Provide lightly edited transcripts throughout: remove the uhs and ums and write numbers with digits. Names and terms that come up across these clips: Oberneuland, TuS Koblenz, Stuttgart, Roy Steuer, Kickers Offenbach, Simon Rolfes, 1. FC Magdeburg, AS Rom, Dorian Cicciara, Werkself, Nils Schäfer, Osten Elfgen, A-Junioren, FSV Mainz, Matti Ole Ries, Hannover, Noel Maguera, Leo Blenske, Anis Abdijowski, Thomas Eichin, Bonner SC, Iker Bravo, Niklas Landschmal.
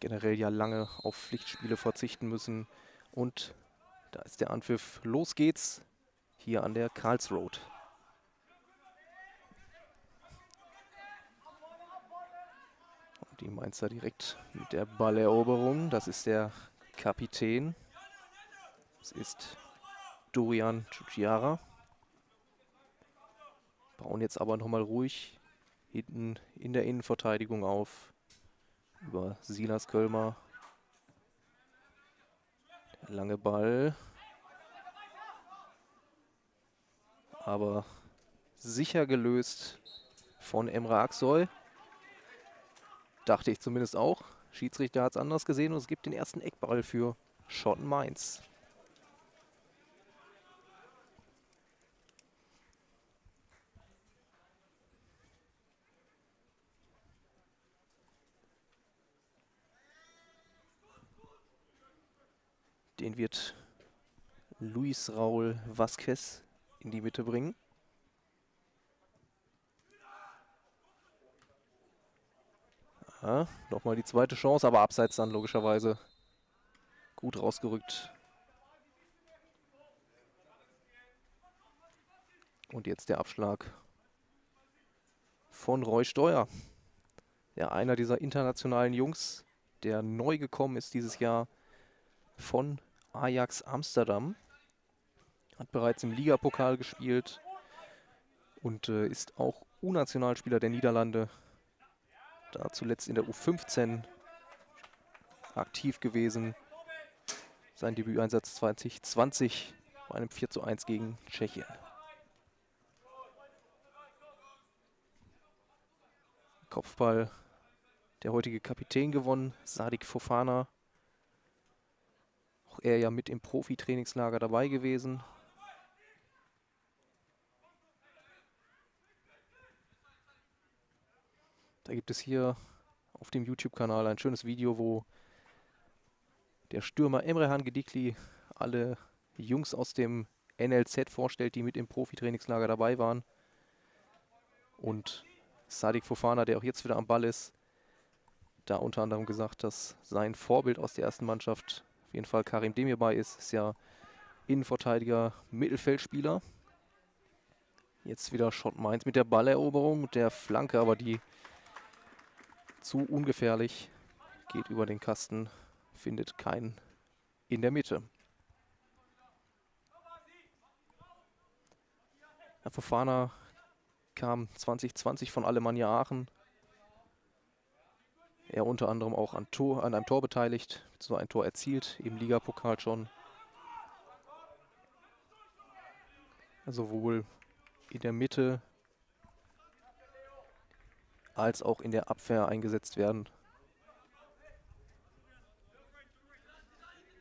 generell ja lange auf Pflichtspiele verzichten müssen. Und da ist der Anpfiff. Los geht's hier an der Karlsroad. Und die Mainzer direkt mit der Balleroberung. Das ist der Kapitän. Das ist Dorian Cicciara. Bauen jetzt aber nochmal ruhig hinten in der Innenverteidigung auf. Über Silas Kölmer. Der lange Ball. Aber sicher gelöst von Emre Aksoy. Dachte ich zumindest auch. Schiedsrichter hat es anders gesehen und es gibt den ersten Eckball für Schott Mainz. Den wird Luis Raúl Vázquez in die Mitte bringen. Aha, nochmal die zweite Chance, aber abseits dann logischerweise. Gut rausgerückt. Und jetzt der Abschlag von Roy Steuer. Ja, einer dieser internationalen Jungs, der neu gekommen ist dieses Jahr von Ajax Amsterdam, hat bereits im Ligapokal gespielt und ist auch U-Nationalspieler der Niederlande, da zuletzt in der U15 aktiv gewesen. Sein Debüteinsatz 2020 bei einem 4:1 gegen Tschechien. Kopfball der heutige Kapitän gewonnen, Sadik Fofana. Auch er ja mit im Profi-Trainingslager dabei gewesen. Da gibt es hier auf dem YouTube-Kanal ein schönes Video, wo der Stürmer Emrehan Gedikli alle Jungs aus dem NLZ vorstellt, die mit im Profi-Trainingslager dabei waren. Und Sadik Fofana, der auch jetzt wieder am Ball ist, da unter anderem gesagt, dass sein Vorbild aus der ersten Mannschaft auf jeden Fall Karim Demir bei ist ja Innenverteidiger, Mittelfeldspieler. Jetzt wieder Schott Mainz mit der Balleroberung, mit der Flanke, aber die zu ungefährlich. Geht über den Kasten, findet keinen in der Mitte. Herr Fofana kam 2020 von Alemannia Aachen. Er unter anderem auch an einem Tor beteiligt, so ein Tor erzielt, im Ligapokal schon. Sowohl in der Mitte als auch in der Abwehr eingesetzt werden.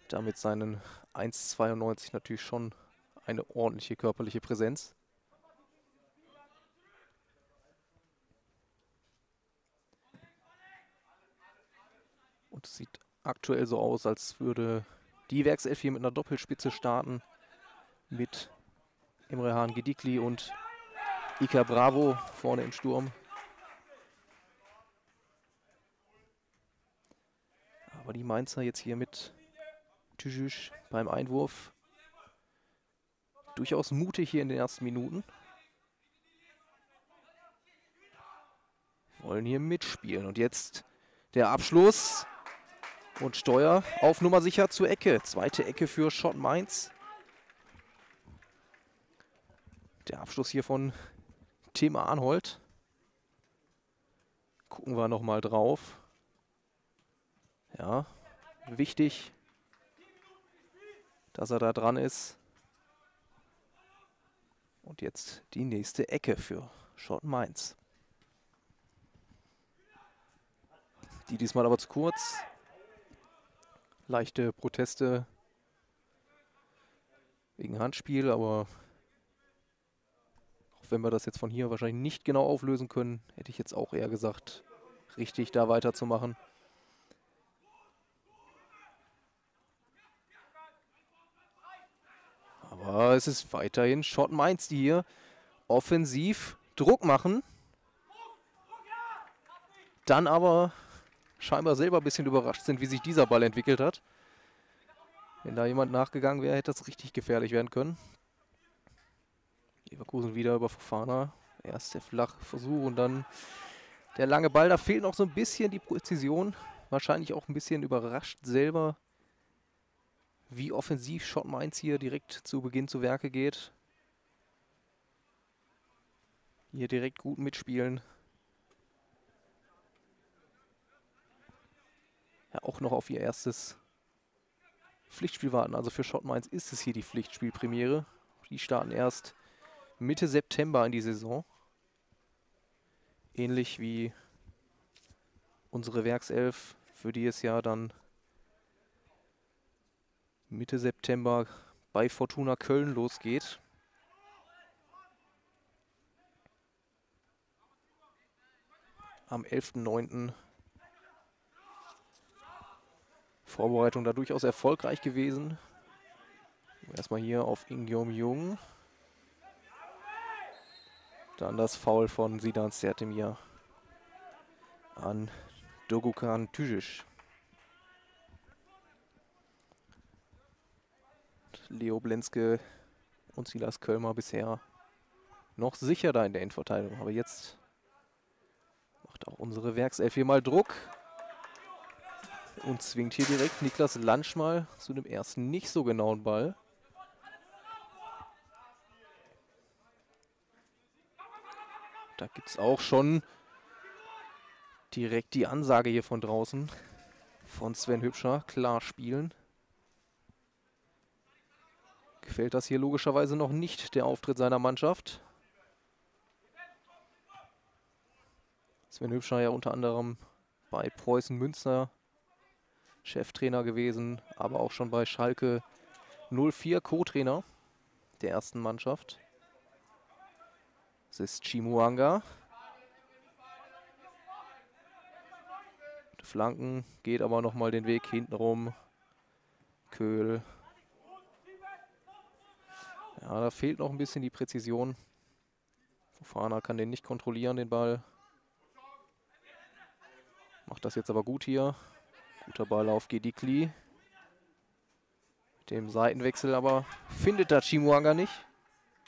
Damit seinen 1,92 natürlich schon eine ordentliche körperliche Präsenz. Und es sieht aktuell so aus, als würde die Werkself hier mit einer Doppelspitze starten. Mit Emrehan Gedikli und Iker Bravo vorne im Sturm. Aber die Mainzer jetzt hier mit Tüjüsch beim Einwurf. Durchaus mutig hier in den ersten Minuten. Wollen hier mitspielen. Und jetzt der Abschluss. Und Steuer auf Nummer sicher zur Ecke. Zweite Ecke für Schott Mainz. Der Abschluss hier von Tim Arnold. Gucken wir nochmal drauf. Ja, wichtig, dass er da dran ist. Und jetzt die nächste Ecke für Schott Mainz. Die diesmal aber zu kurz. Leichte Proteste wegen Handspiel, aber auch wenn wir das jetzt von hier wahrscheinlich nicht genau auflösen können, hätte ich jetzt auch eher gesagt, richtig da weiterzumachen. Aber es ist weiterhin Schott Mainz, die hier offensiv Druck machen. Dann aber scheinbar selber ein bisschen überrascht sind, wie sich dieser Ball entwickelt hat. Wenn da jemand nachgegangen wäre, hätte das richtig gefährlich werden können. Leverkusen wieder über Fofana. Erst der flache Versuch und dann der lange Ball. Da fehlt noch so ein bisschen die Präzision. Wahrscheinlich auch ein bisschen überrascht selber, wie offensiv Schott Mainz hier direkt zu Beginn zu Werke geht. Hier direkt gut mitspielen. Ja, auch noch auf ihr erstes Pflichtspiel warten. Also für Schott Mainz ist es hier die Pflichtspielpremiere. Die starten erst Mitte September in die Saison. Ähnlich wie unsere Werkself, für die es ja dann Mitte September bei Fortuna Köln losgeht. Am 11.09. Vorbereitung da durchaus erfolgreich gewesen. Erstmal hier auf Ingjun Jung. Dann das Foul von Sidan Sertemir an Dogukan Tüjic. Leo Blenske und Silas Kölmer bisher noch sicher da in der Endverteidigung. Aber jetzt macht auch unsere Werkself hier mal Druck. Und zwingt hier direkt Niklas Landschmal zu dem ersten nicht so genauen Ball. Da gibt es auch schon direkt die Ansage hier von draußen von Sven Hübscher. Klar spielen. Gefällt das hier logischerweise noch nicht, der Auftritt seiner Mannschaft. Sven Hübscher ja unter anderem bei Preußen Münster Cheftrainer gewesen, aber auch schon bei Schalke 04 Co-Trainer der ersten Mannschaft. Das ist Chimuanga. Die Flanken geht aber nochmal den Weg hintenrum. Köhl. Ja, da fehlt noch ein bisschen die Präzision. Fofana kann den nicht kontrollieren, den Ball. Macht das jetzt aber gut hier. Guter Ball auf Gedikli. Mit dem Seitenwechsel aber findet da Chimuanga nicht.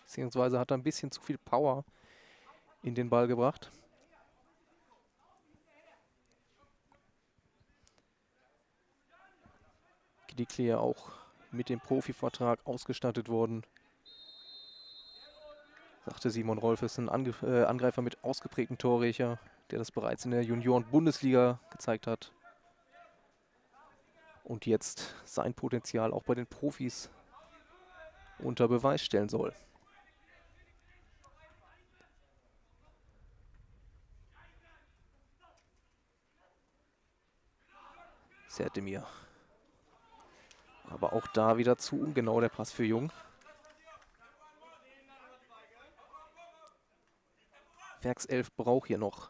Beziehungsweise hat er ein bisschen zu viel Power in den Ball gebracht. Gedikli ja auch mit dem Profivertrag ausgestattet worden. Sagte Simon Rolfes, ein Angreifer mit ausgeprägtem Torrächer, der das bereits in der Junioren-Bundesliga gezeigt hat. Und jetzt sein Potenzial auch bei den Profis unter Beweis stellen soll. Sertemir. Aber auch da wieder zu ungenau der Pass für Jung. Werkself braucht hier noch,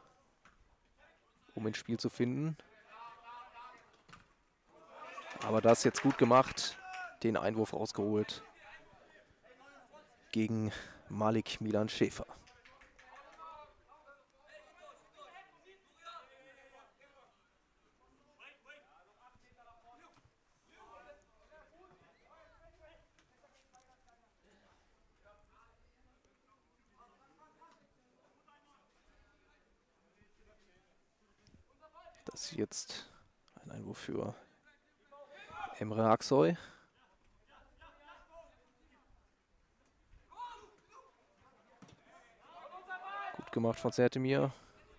um ins Spiel zu finden. Aber das jetzt gut gemacht, den Einwurf rausgeholt gegen Malik Milan Schäfer. Das ist jetzt ein Einwurf für Emre Aksoy. Gut gemacht von Sertemir,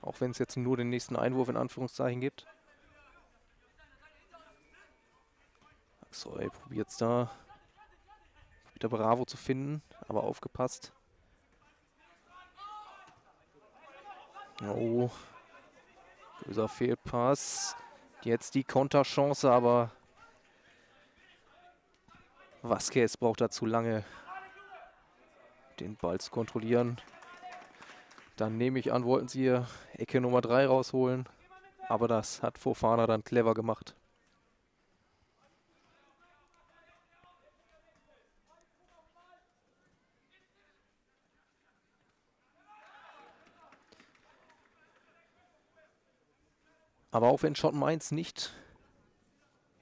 auch wenn es jetzt nur den nächsten Einwurf in Anführungszeichen gibt. Aksoy probiert es da, wieder Bravo zu finden, aber aufgepasst. Oh, böser Fehlpass. Jetzt die Konterchance, aber Vázquez braucht da zu lange, den Ball zu kontrollieren. Dann nehme ich an, wollten sie hier Ecke Nummer 3 rausholen. Aber das hat Fofana dann clever gemacht. Aber auch wenn Schott Mainz nicht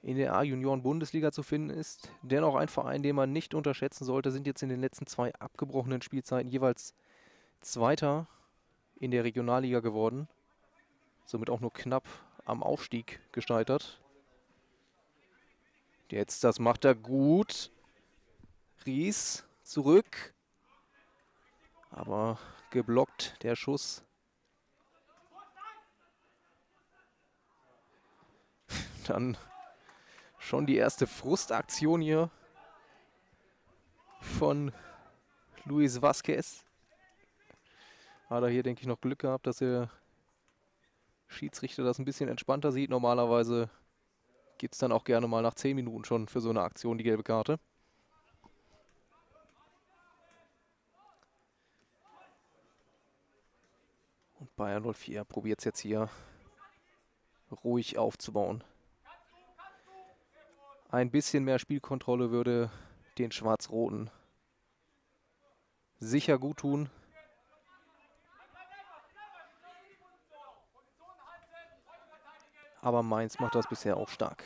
in der A-Junioren-Bundesliga zu finden ist, dennoch ein Verein, den man nicht unterschätzen sollte, sind jetzt in den letzten zwei abgebrochenen Spielzeiten jeweils Zweiter in der Regionalliga geworden. Somit auch nur knapp am Aufstieg gescheitert. Jetzt, das macht er gut. Ries zurück. Aber geblockt der Schuss. Dann schon die erste Frustaktion hier von Luis Vázquez. Hat er hier, denke ich, noch Glück gehabt, dass der Schiedsrichter das ein bisschen entspannter sieht. Normalerweise gibt es dann auch gerne mal nach 10 Minuten schon für so eine Aktion die gelbe Karte. Und Bayern 04 probiert es jetzt hier ruhig aufzubauen. Ein bisschen mehr Spielkontrolle würde den Schwarz-Roten sicher gut tun. Aber Mainz macht das bisher auch stark.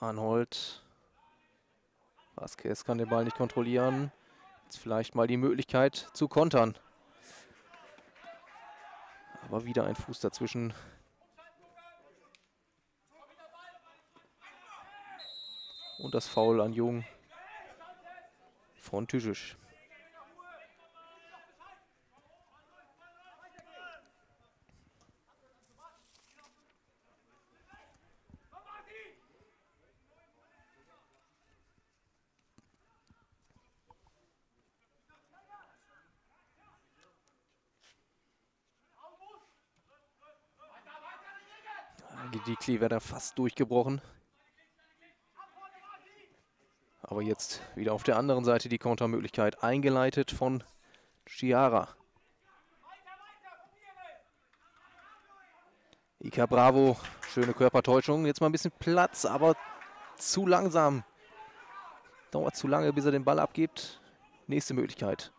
Arnold. Vázquez kann den Ball nicht kontrollieren. Jetzt vielleicht mal die Möglichkeit zu kontern. Aber wieder ein Fuß dazwischen. Und das Foul an Jung von Tüschisch. Gedikli wäre da fast durchgebrochen. Aber jetzt wieder auf der anderen Seite die Kontermöglichkeit, eingeleitet von Cicciara. Iker Bravo, schöne Körpertäuschung. Jetzt mal ein bisschen Platz, aber zu langsam. Dauert zu lange, bis er den Ball abgibt. Nächste Möglichkeit.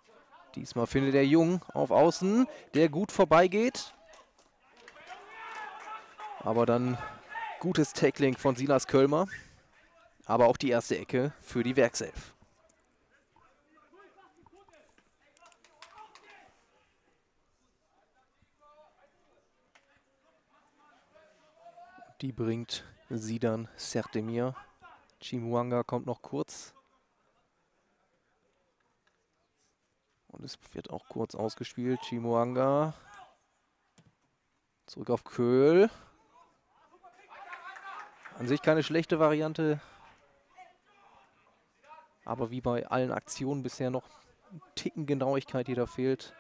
Diesmal findet der Jung auf Außen, der gut vorbeigeht. Aber dann gutes Tackling von Silas Kölmer. Aber auch die erste Ecke für die Werkself. Die bringt Sidan Sertemir. Chimuanga kommt noch kurz. Und es wird auch kurz ausgespielt. Chimuanga. Zurück auf Köhl. An sich keine schlechte Variante. Aber wie bei allen Aktionen bisher noch ein Ticken Genauigkeit, die da fehlt.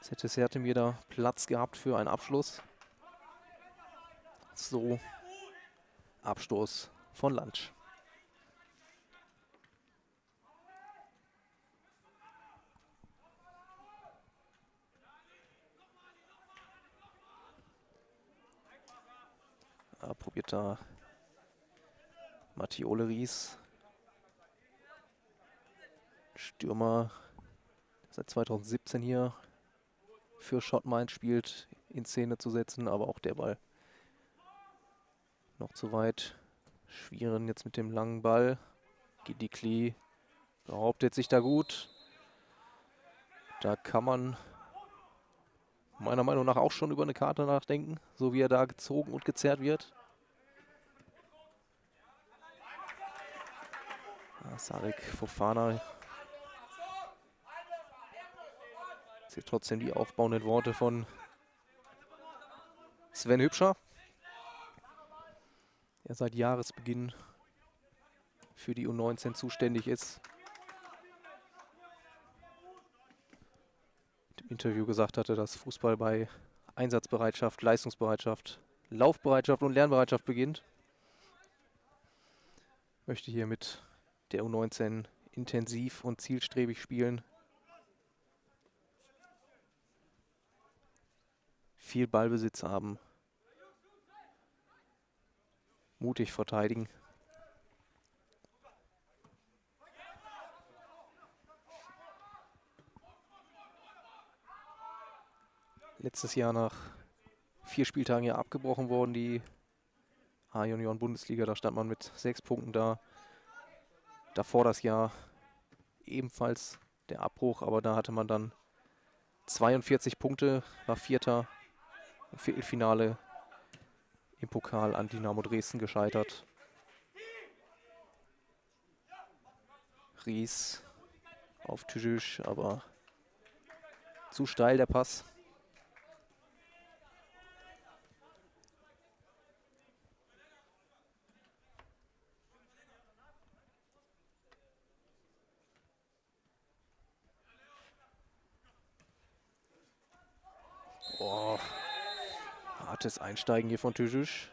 Jetzt hätte Sertemir da Platz gehabt für einen Abschluss. So, Abstoß von Landsch. Da probiert da Matti Ole Ries. Stürmer, seit 2017 hier für Schott Mainz spielt, in Szene zu setzen, aber auch der Ball noch zu weit. Schwieren jetzt mit dem langen Ball. Gedikli behauptet sich da gut. Da kann man meiner Meinung nach auch schon über eine Karte nachdenken, so wie er da gezogen und gezerrt wird. Sadik Fofana. Seht trotzdem die aufbauenden Worte von Sven Hübscher, der seit Jahresbeginn für die U19 zuständig ist. Im Interview gesagt hatte, dass Fußball bei Einsatzbereitschaft, Leistungsbereitschaft, Laufbereitschaft und Lernbereitschaft beginnt. Möchte hier mit der U19 intensiv und zielstrebig spielen. Viel Ballbesitz haben, mutig verteidigen letztes Jahr nach 4 Spieltagen ja abgebrochen worden, die A-Junioren-Bundesliga. Da stand man mit 6 Punkten da. Davor das Jahr ebenfalls der Abbruch, aber da hatte man dann 42 Punkte, war Vierter, im Viertelfinale im Pokal an Dynamo Dresden gescheitert. Ries auf Tüdisch, aber zu steil der Pass. Oh, hartes Einsteigen hier von Tüdisch.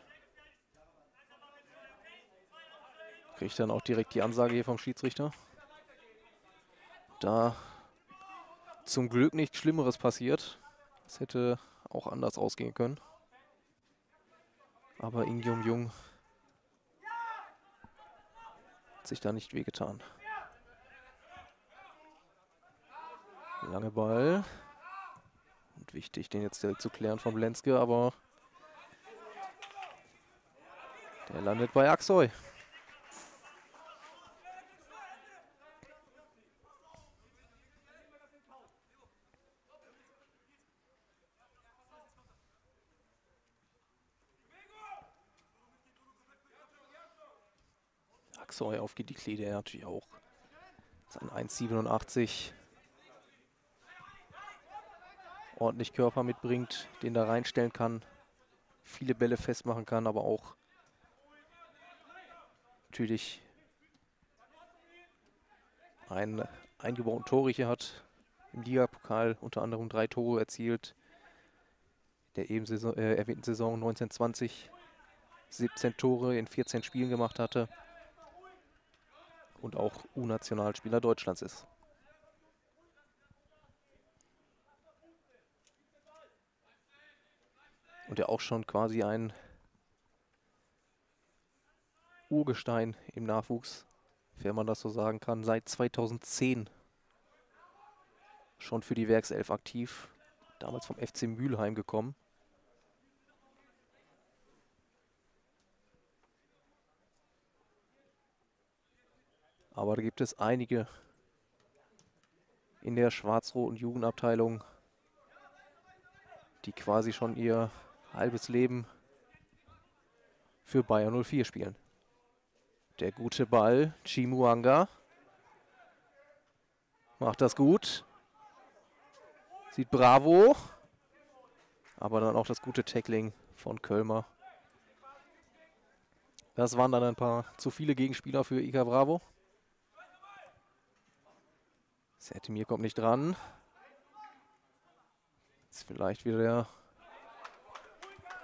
Kriegt dann auch direkt die Ansage hier vom Schiedsrichter. Da zum Glück nichts Schlimmeres passiert. Das hätte auch anders ausgehen können. Aber Ingjun Jung hat sich da nicht wehgetan. Lange Ball. Und wichtig, den jetzt direkt zu klären von Blenske, aber der landet bei Aksoy. Axel auf Gedikli, der natürlich auch sein 1,87 ordentlich Körper mitbringt, den da reinstellen kann, viele Bälle festmachen kann, aber auch natürlich einen eingebauten Torriecher hat, im Ligapokal unter anderem 3 Tore erzielt, der eben erwähnten Saison 1920 17 Tore in 14 Spielen gemacht hatte und auch U-Nationalspieler Deutschlands ist. Und der auch schon quasi ein Urgestein im Nachwuchs, wenn man das so sagen kann, seit 2010 schon für die Werkself aktiv, damals vom FC Mülheim gekommen. Aber da gibt es einige in der schwarz-roten Jugendabteilung, die quasi schon ihr halbes Leben für Bayer 04 spielen. Der gute Ball, Chimuanga macht das gut, sieht Bravo, aber dann auch das gute Tackling von Kölmer. Das waren dann ein paar zu viele Gegenspieler für Iker Bravo. Sertemir kommt nicht dran. Jetzt vielleicht wieder der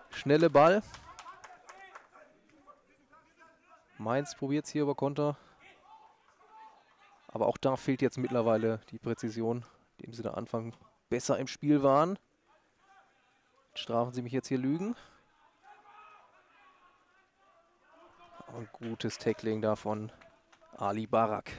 schnelle Ball. Mainz probiert es hier über Konter. Aber auch da fehlt jetzt mittlerweile die Präzision, indem sie da Anfang besser im Spiel waren. Strafen sie mich jetzt hier Lügen. Ein gutes Tackling da von Ali Barak.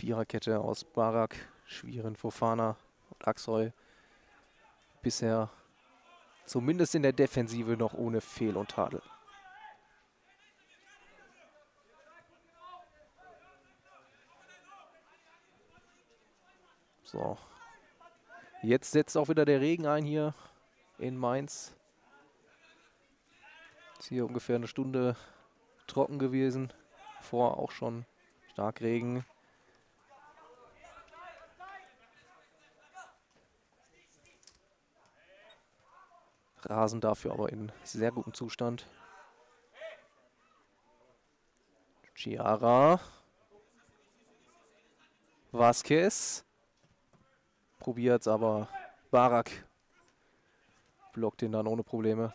Viererkette aus Barak, Schwieren, Fofana und Aksoy. Bisher zumindest in der Defensive noch ohne Fehl und Tadel. So. Jetzt setzt auch wieder der Regen ein hier in Mainz. Ist hier ungefähr eine Stunde trocken gewesen. Vorher auch schon stark Regen. Rasen dafür aber in sehr gutem Zustand. Chiara. Vázquez. Probiert's, aber Barak blockt ihn dann ohne Probleme.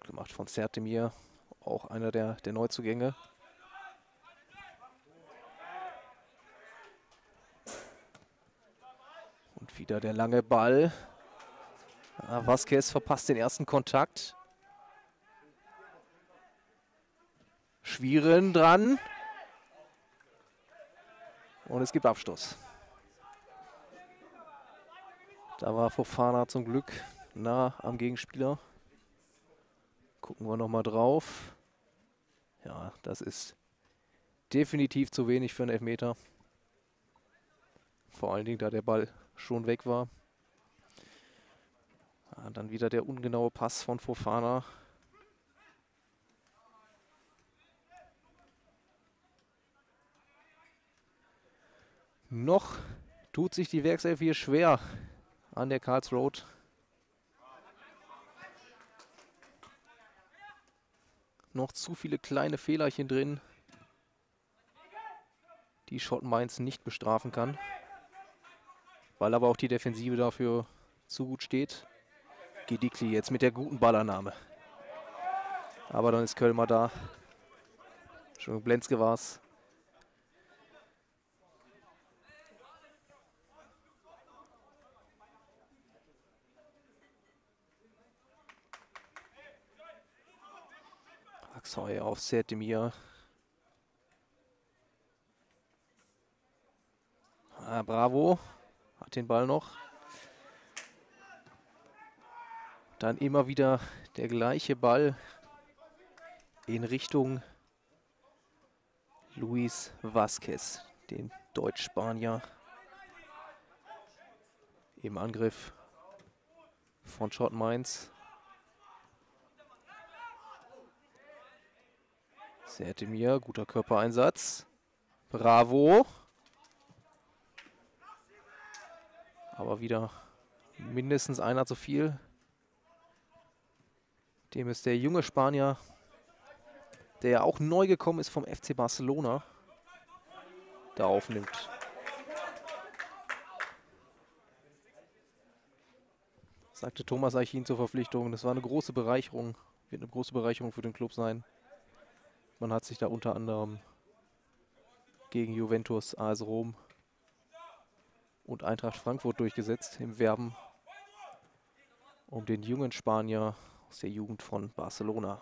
Gemacht von Sertemir, auch einer der Neuzugänge. Wieder der lange Ball. Vázquez verpasst den ersten Kontakt. Schwieren dran. Und es gibt Abstoß. Da war Fofana zum Glück nah am Gegenspieler. Gucken wir nochmal drauf. Ja, das ist definitiv zu wenig für einen Elfmeter. Vor allen Dingen, da der Ball schon weg war. Ja, dann wieder der ungenaue Pass von Fofana. Noch tut sich die Werkself hier schwer an der Karlsroad. Noch zu viele kleine Fehlerchen drin, die Schott Mainz nicht bestrafen kann, weil aber auch die Defensive dafür zu gut steht. Gedikli jetzt mit der guten Ballannahme. Aber dann ist Kölmer da. Schon Blenske war es. Axel auf Sertemir. Ah, Bravo. Hat den Ball noch. Dann immer wieder der gleiche Ball in Richtung Luis Vázquez, den Deutsch-Spanier im Angriff von Schott Mainz. Sertemir, guter Körpereinsatz. Bravo. Aber wieder mindestens einer zu viel. Dem ist der junge Spanier, der ja auch neu gekommen ist vom FC Barcelona, da aufnimmt. Sagte Thomas Eichin zur Verpflichtung, das war eine große Bereicherung, wird eine große Bereicherung für den Club sein. Man hat sich da unter anderem gegen Juventus, AS Rom und Eintracht Frankfurt durchgesetzt im Werben um den jungen Spanier aus der Jugend von Barcelona.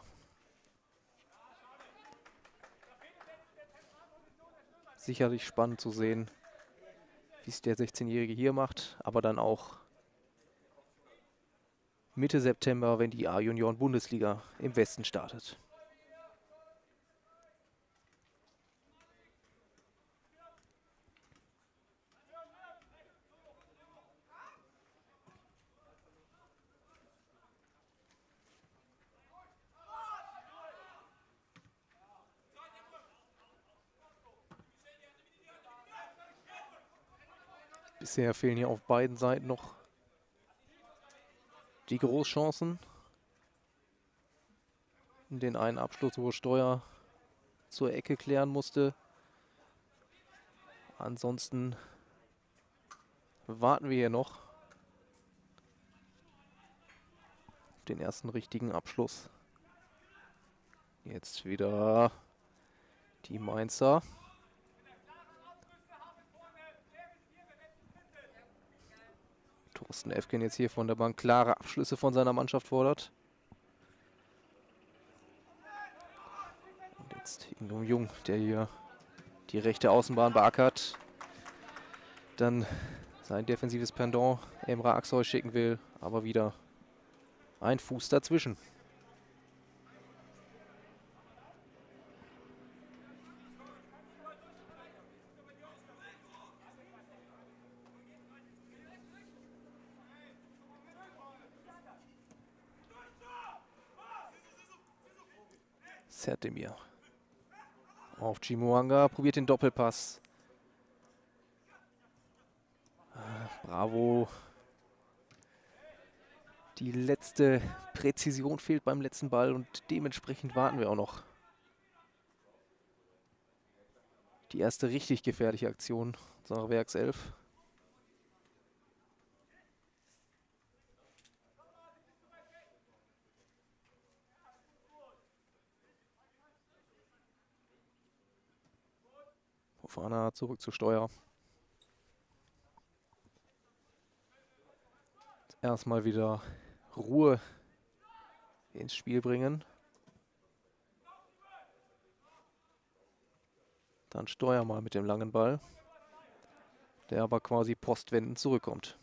Sicherlich spannend zu sehen, wie es der 16-Jährige hier macht, aber dann auch Mitte September, wenn die A-Junioren-Bundesliga im Westen startet. Bisher fehlen hier auf beiden Seiten noch die Großchancen. Den einen Abschluss, wo Steuer zur Ecke klären musste. Ansonsten warten wir hier noch auf den ersten richtigen Abschluss. Jetzt wieder die Mainzer. Osten Elfgen jetzt hier von der Bank klare Abschlüsse von seiner Mannschaft fordert. Und jetzt Ingjun Jung, der hier die rechte Außenbahn beackert. Dann sein defensives Pendant Emre Aksoy schicken will, aber wieder ein Fuß dazwischen. Sertemir auf Chimuanga, probiert den Doppelpass. Bravo. Die letzte Präzision fehlt beim letzten Ball und dementsprechend warten wir auch noch. Die erste richtig gefährliche Aktion unserer Werkself. Fofana zurück zu Steuer. jetzt erstmal wieder Ruhe ins Spiel bringen. Dann Steuer mal mit dem langen Ball, der aber quasi postwendend zurückkommt.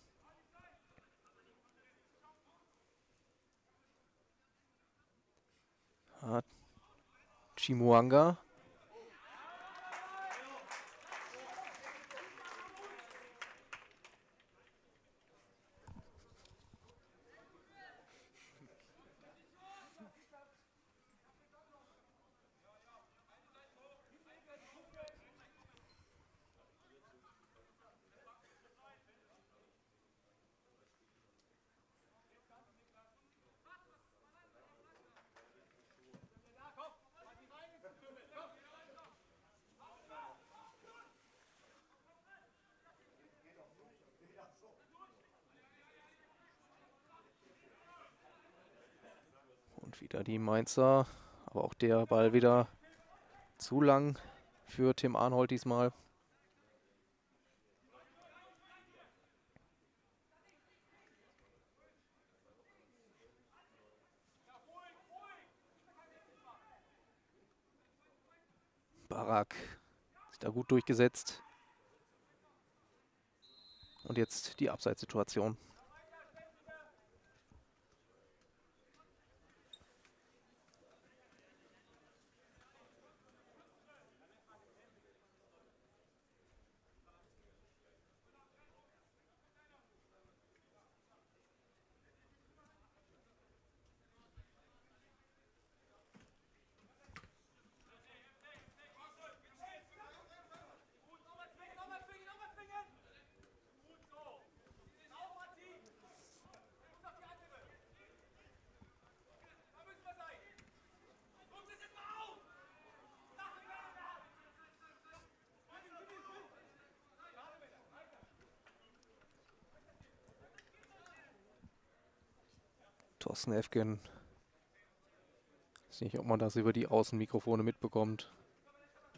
Hat Chimuanga. Wieder die Mainzer, aber auch der Ball wieder zu lang für Tim Arnold diesmal. Barak ist da gut durchgesetzt. Und jetzt die Abseitssituation. Osten Elfgen. Ich weiß nicht, ob man das über die Außenmikrofone mitbekommt.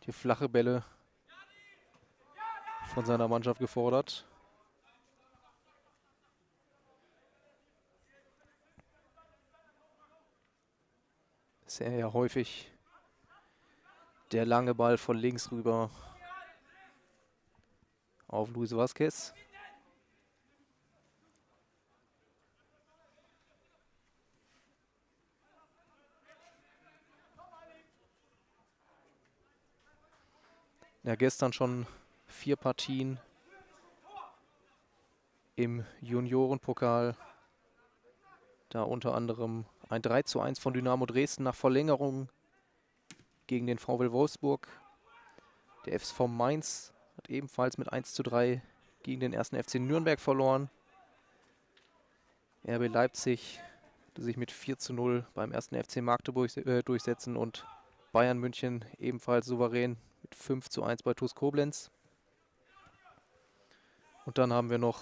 Die flache Bälle von seiner Mannschaft gefordert. Sehr ja häufig der lange Ball von links rüber auf Luis Vázquez. Ja, gestern schon 4 Partien im Juniorenpokal. Da unter anderem ein 3:1 von Dynamo Dresden nach Verlängerung gegen den VfL Wolfsburg. Der FSV Mainz hat ebenfalls mit 1:3 gegen den 1. FC Nürnberg verloren. RB Leipzig konnte sich mit 4:0 beim 1. FC Magdeburg durchsetzen und Bayern München ebenfalls souverän mit 5:1 bei TuS Koblenz. Und dann haben wir noch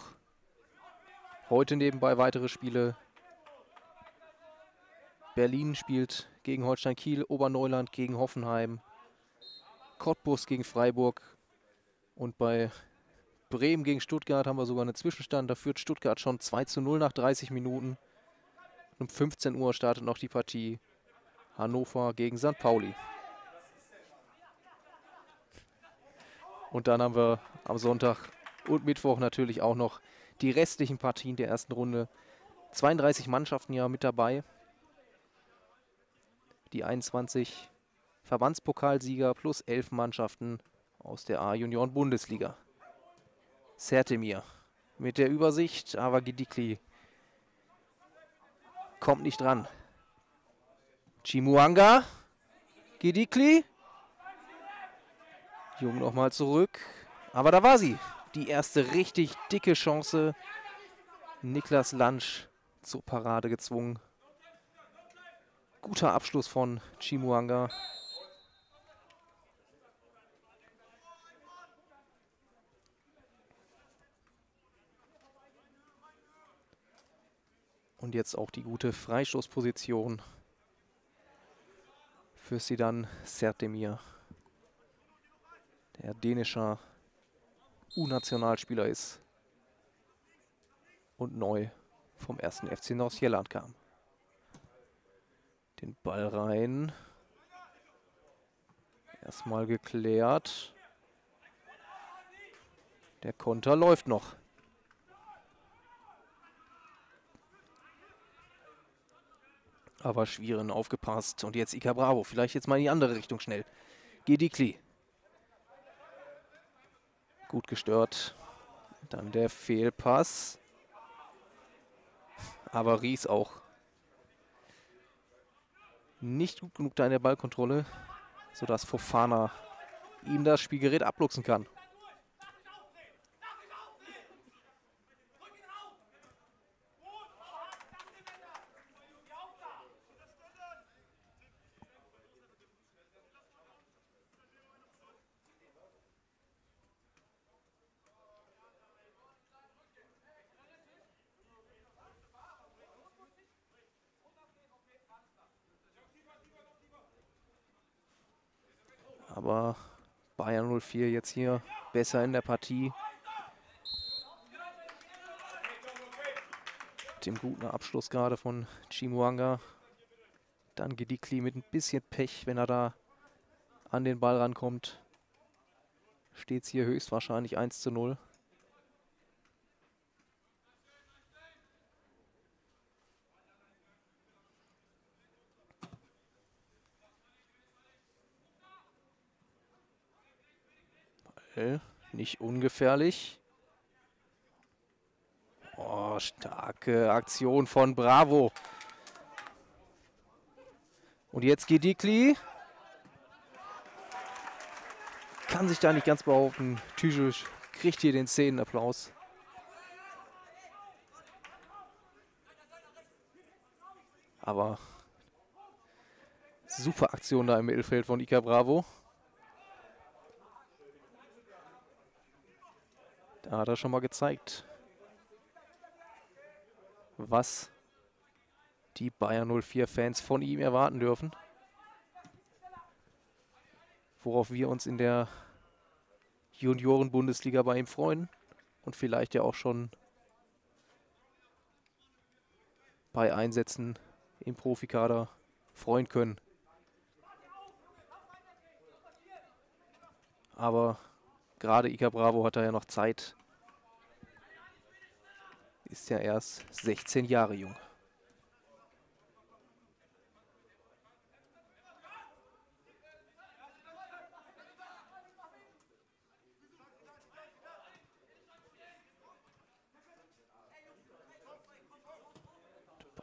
heute nebenbei weitere Spiele. Berlin spielt gegen Holstein Kiel, Oberneuland gegen Hoffenheim, Cottbus gegen Freiburg und bei Bremen gegen Stuttgart haben wir sogar einen Zwischenstand. Da führt Stuttgart schon 2:0 nach 30 Minuten. Um 15 Uhr startet noch die Partie Hannover gegen St. Pauli. Und dann haben wir am Sonntag und Mittwoch natürlich auch noch die restlichen Partien der ersten Runde. 32 Mannschaften ja mit dabei. Die 21 Verbandspokalsieger plus 11 Mannschaften aus der A-Junioren-Bundesliga. Sertemir mit der Übersicht, aber Gedikli kommt nicht dran. Chimuanga, Gedikli. Jung nochmal zurück, aber da war sie. Die erste richtig dicke Chance. Niklas Landsch zur Parade gezwungen. Guter Abschluss von Chimuanga. Und jetzt auch die gute Freistoßposition für Sidan Sertemir, der dänischer U-Nationalspieler ist und neu vom 1. FC Nordirland kam. Den Ball rein. Erstmal geklärt. Der Konter läuft noch. Aber Schwieren aufgepasst. Und jetzt Iker Bravo. Vielleicht jetzt mal in die andere Richtung schnell. Gedikli. Gut gestört. Dann der Fehlpass. Aber Ries auch. Nicht gut genug da in der Ballkontrolle, sodass Fofana ihm das Spielgerät abluchsen kann. Aber Bayern 04 jetzt hier besser in der Partie. Mit dem guten Abschluss gerade von Chimuanga. Dann Gedikli mit ein bisschen Pech, wenn er da an den Ball rankommt. Steht es hier höchstwahrscheinlich 1:0. Nicht ungefährlich. Oh, starke Aktion von Bravo. Und jetzt Gedikli. Kann sich da nicht ganz behaupten. Tüjic kriegt hier den Szenenapplaus. Aber super Aktion da im Mittelfeld von Iker Bravo. Da hat er schon mal gezeigt, was die Bayern 04-Fans von ihm erwarten dürfen. Worauf wir uns in der Junioren-Bundesliga bei ihm freuen und vielleicht ja auch schon bei Einsätzen im Profikader freuen können. Aber gerade Iker Bravo hat da ja noch Zeit. Ist ja erst 16 Jahre jung.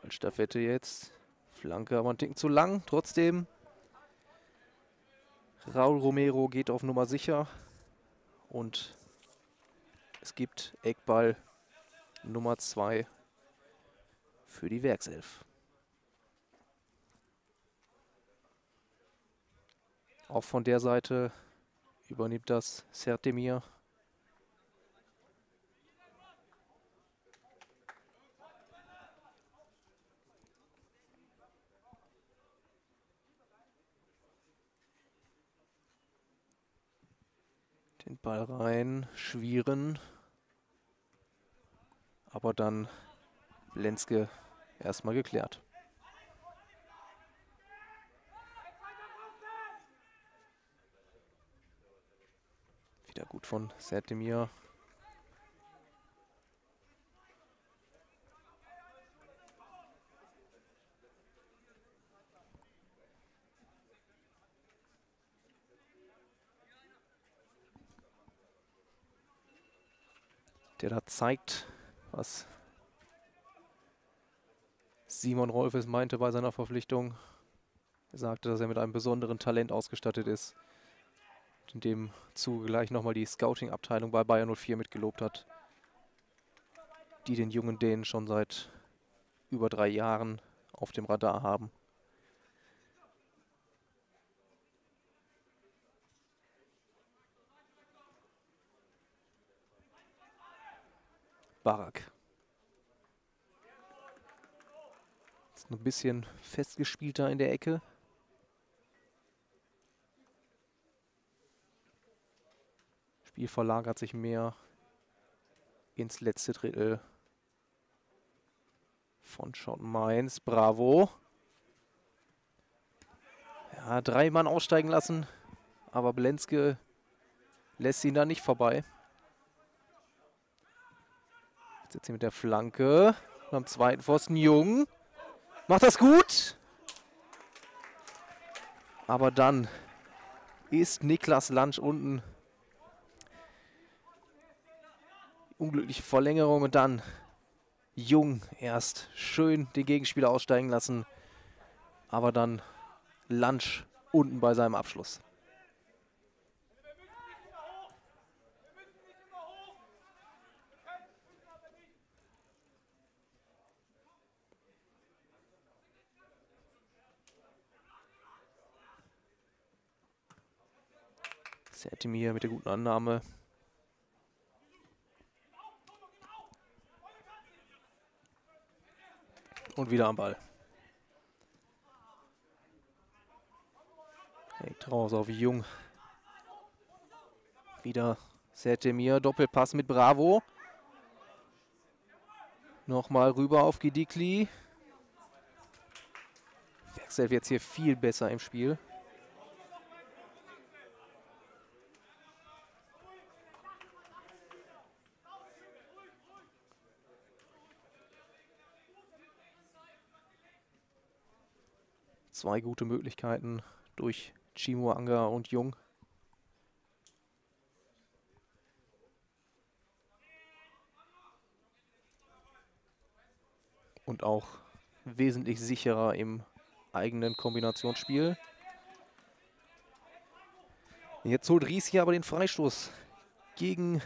Ballstaffette jetzt. Flanke aber ein Ticken zu lang. Trotzdem. Raúl Romero geht auf Nummer sicher. Und es gibt Eckball Nummer 2 für die Werkself. Auch von der Seite übernimmt das Sertemir. Den Ball rein, Schwieren. Aber dann Blenske erstmal geklärt. Wieder gut von Sertemir. Der da zeigt, was Simon Rolfes meinte bei seiner Verpflichtung. Er sagte, dass er mit einem besonderen Talent ausgestattet ist. In dem Zuge gleich nochmal die Scouting-Abteilung bei Bayern 04 mitgelobt hat, die den jungen Dänen schon seit über 3 Jahren auf dem Radar haben. Barak. Jetzt ein bisschen festgespielter in der Ecke. Spiel verlagert sich mehr ins letzte Drittel von Schott Mainz. Bravo. Ja, 3 Mann aussteigen lassen, aber Blenske lässt ihn da nicht vorbei. Jetzt hier mit der Flanke. Und am zweiten Pfosten Jung. Macht das gut. Aber dann ist Niklas Landschmal unten. Unglückliche Verlängerung und dann Jung erst. Schön den Gegenspieler aussteigen lassen. Aber dann Landschmal unten bei seinem Abschluss. Sertemir mit der guten Annahme. Und wieder am Ball. Legt raus auf Jung. Wieder Sertemir. Doppelpass mit Bravo. Nochmal rüber auf Gedikli. Wechselt jetzt hier viel besser im Spiel. Zwei gute Möglichkeiten durch Chimuanga und Jung. Und auch wesentlich sicherer im eigenen Kombinationsspiel. Jetzt holt Ries hier aber den Freistoß gegen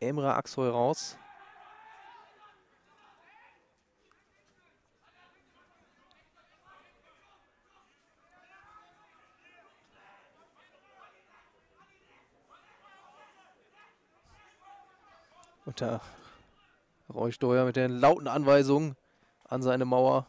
Emre Aksoy raus. Und da Roy Steuer mit der lauten Anweisung an seine Mauer.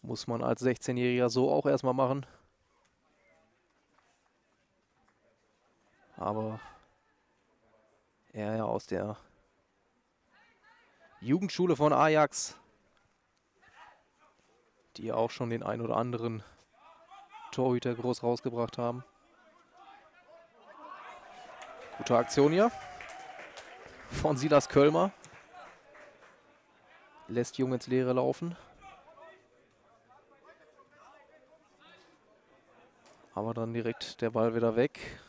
Muss man als 16-Jähriger so auch erstmal machen. Aber er ja aus der Jugendschule von Ajax, die auch schon den ein oder anderen Torhüter groß rausgebracht haben. Gute Aktion hier von Silas Kölmer. Lässt Jung ins Leere laufen. Aber dann direkt der Ball wieder weg.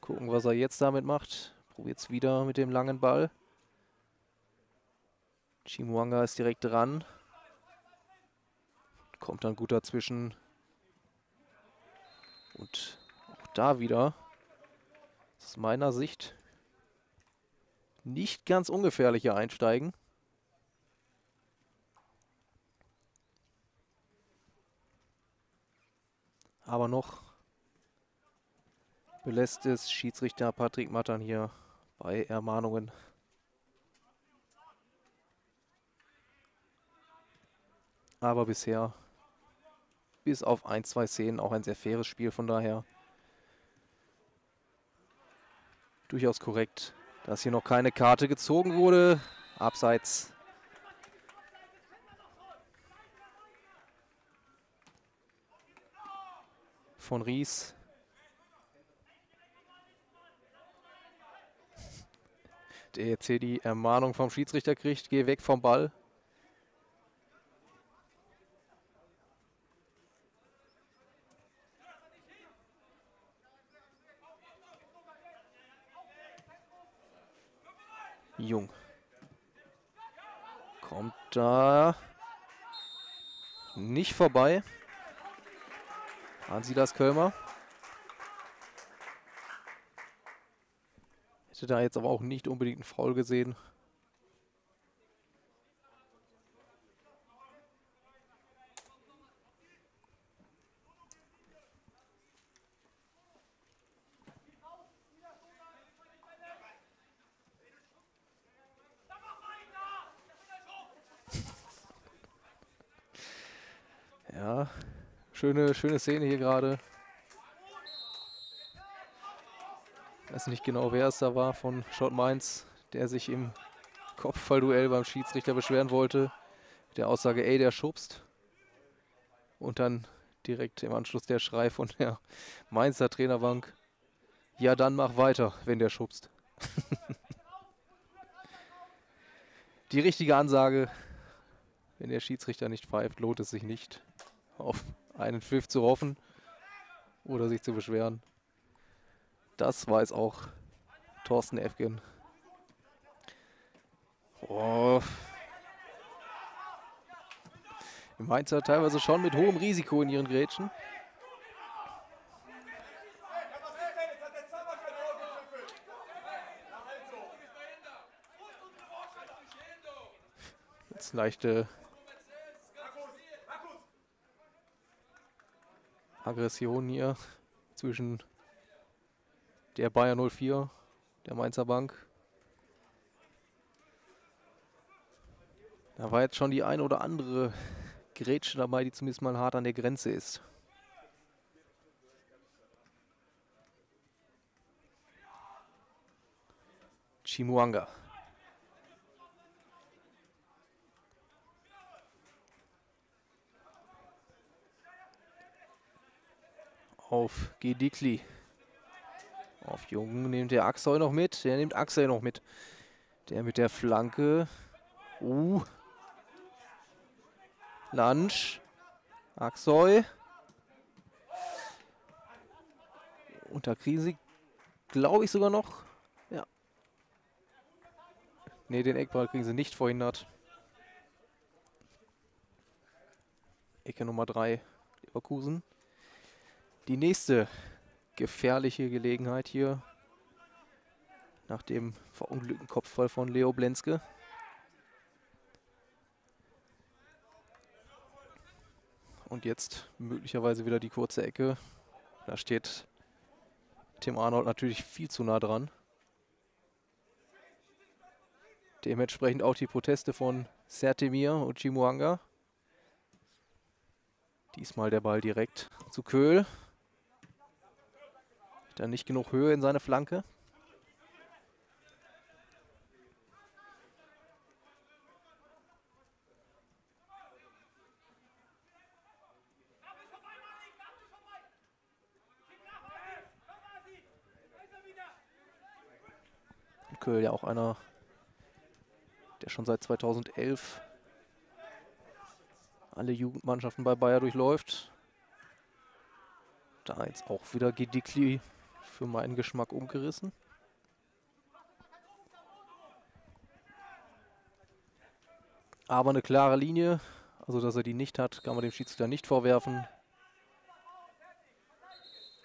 Gucken, was er jetzt damit macht. Probiert es wieder mit dem langen Ball. Chimuanga ist direkt dran. Kommt dann gut dazwischen. Und auch da wieder, aus meiner Sicht, nicht ganz ungefährlich hier einsteigen. Aber noch belässt es Schiedsrichter Patrick Mattern hier bei Ermahnungen. Aber bisher, bis auf ein, zwei Szenen, auch ein sehr faires Spiel. Von daher durchaus korrekt, dass hier noch keine Karte gezogen wurde. Abseits. Von Ries. Der jetzt hier die Ermahnung vom Schiedsrichter kriegt. Geh weg vom Ball. Jung. Kommt da nicht vorbei. An Silas Kölmer. Hätte da jetzt aber auch nicht unbedingt einen Foul gesehen. Ja, schöne Szene hier gerade. Ich weiß nicht genau, wer es da war von Schott Mainz, der sich im Kopfballduell beim Schiedsrichter beschweren wollte. Mit der Aussage, ey, der schubst. Und dann direkt im Anschluss der Schrei von der Mainzer Trainerbank. Ja, dann mach weiter, wenn der schubst. Die richtige Ansage, wenn der Schiedsrichter nicht pfeift, lohnt es sich nicht, auf einen Pfiff zu hoffen oder sich zu beschweren. Das weiß auch Osten Elfgen. Oh. Die Mainzer teilweise schon mit hohem Risiko in ihren Grätschen. Jetzt leichte Aggression hier zwischen der Bayer 04, der Mainzer Bank. Da war jetzt schon die ein oder andere Grätsche dabei, die zumindest mal hart an der Grenze ist. Chimuanga. Auf Gedikli. Auf Jung nimmt der Axel noch mit. Der nimmt Axel noch mit. Der mit der Flanke. Lunch. Axel. Unter Krise, glaube ich sogar noch. Ja. Ne, den Eckball kriegen sie nicht verhindert. Ecke Nummer 3, Leverkusen. Die nächste gefährliche Gelegenheit hier nach dem verunglückten Kopfball von Leo Blenske. Und jetzt möglicherweise wieder die kurze Ecke. Da steht Tim Arnold natürlich viel zu nah dran. Dementsprechend auch die Proteste von Sertemir und Chimuanga. Diesmal der Ball direkt zu Köhl. Dann nicht genug Höhe in seine Flanke. Und Köhl, ja auch einer, der schon seit 2011 alle Jugendmannschaften bei Bayer durchläuft. Da jetzt auch wieder Gedikli. Für meinen Geschmack umgerissen. Aber eine klare Linie. Also, dass er die nicht hat, kann man dem Schiedsrichter nicht vorwerfen.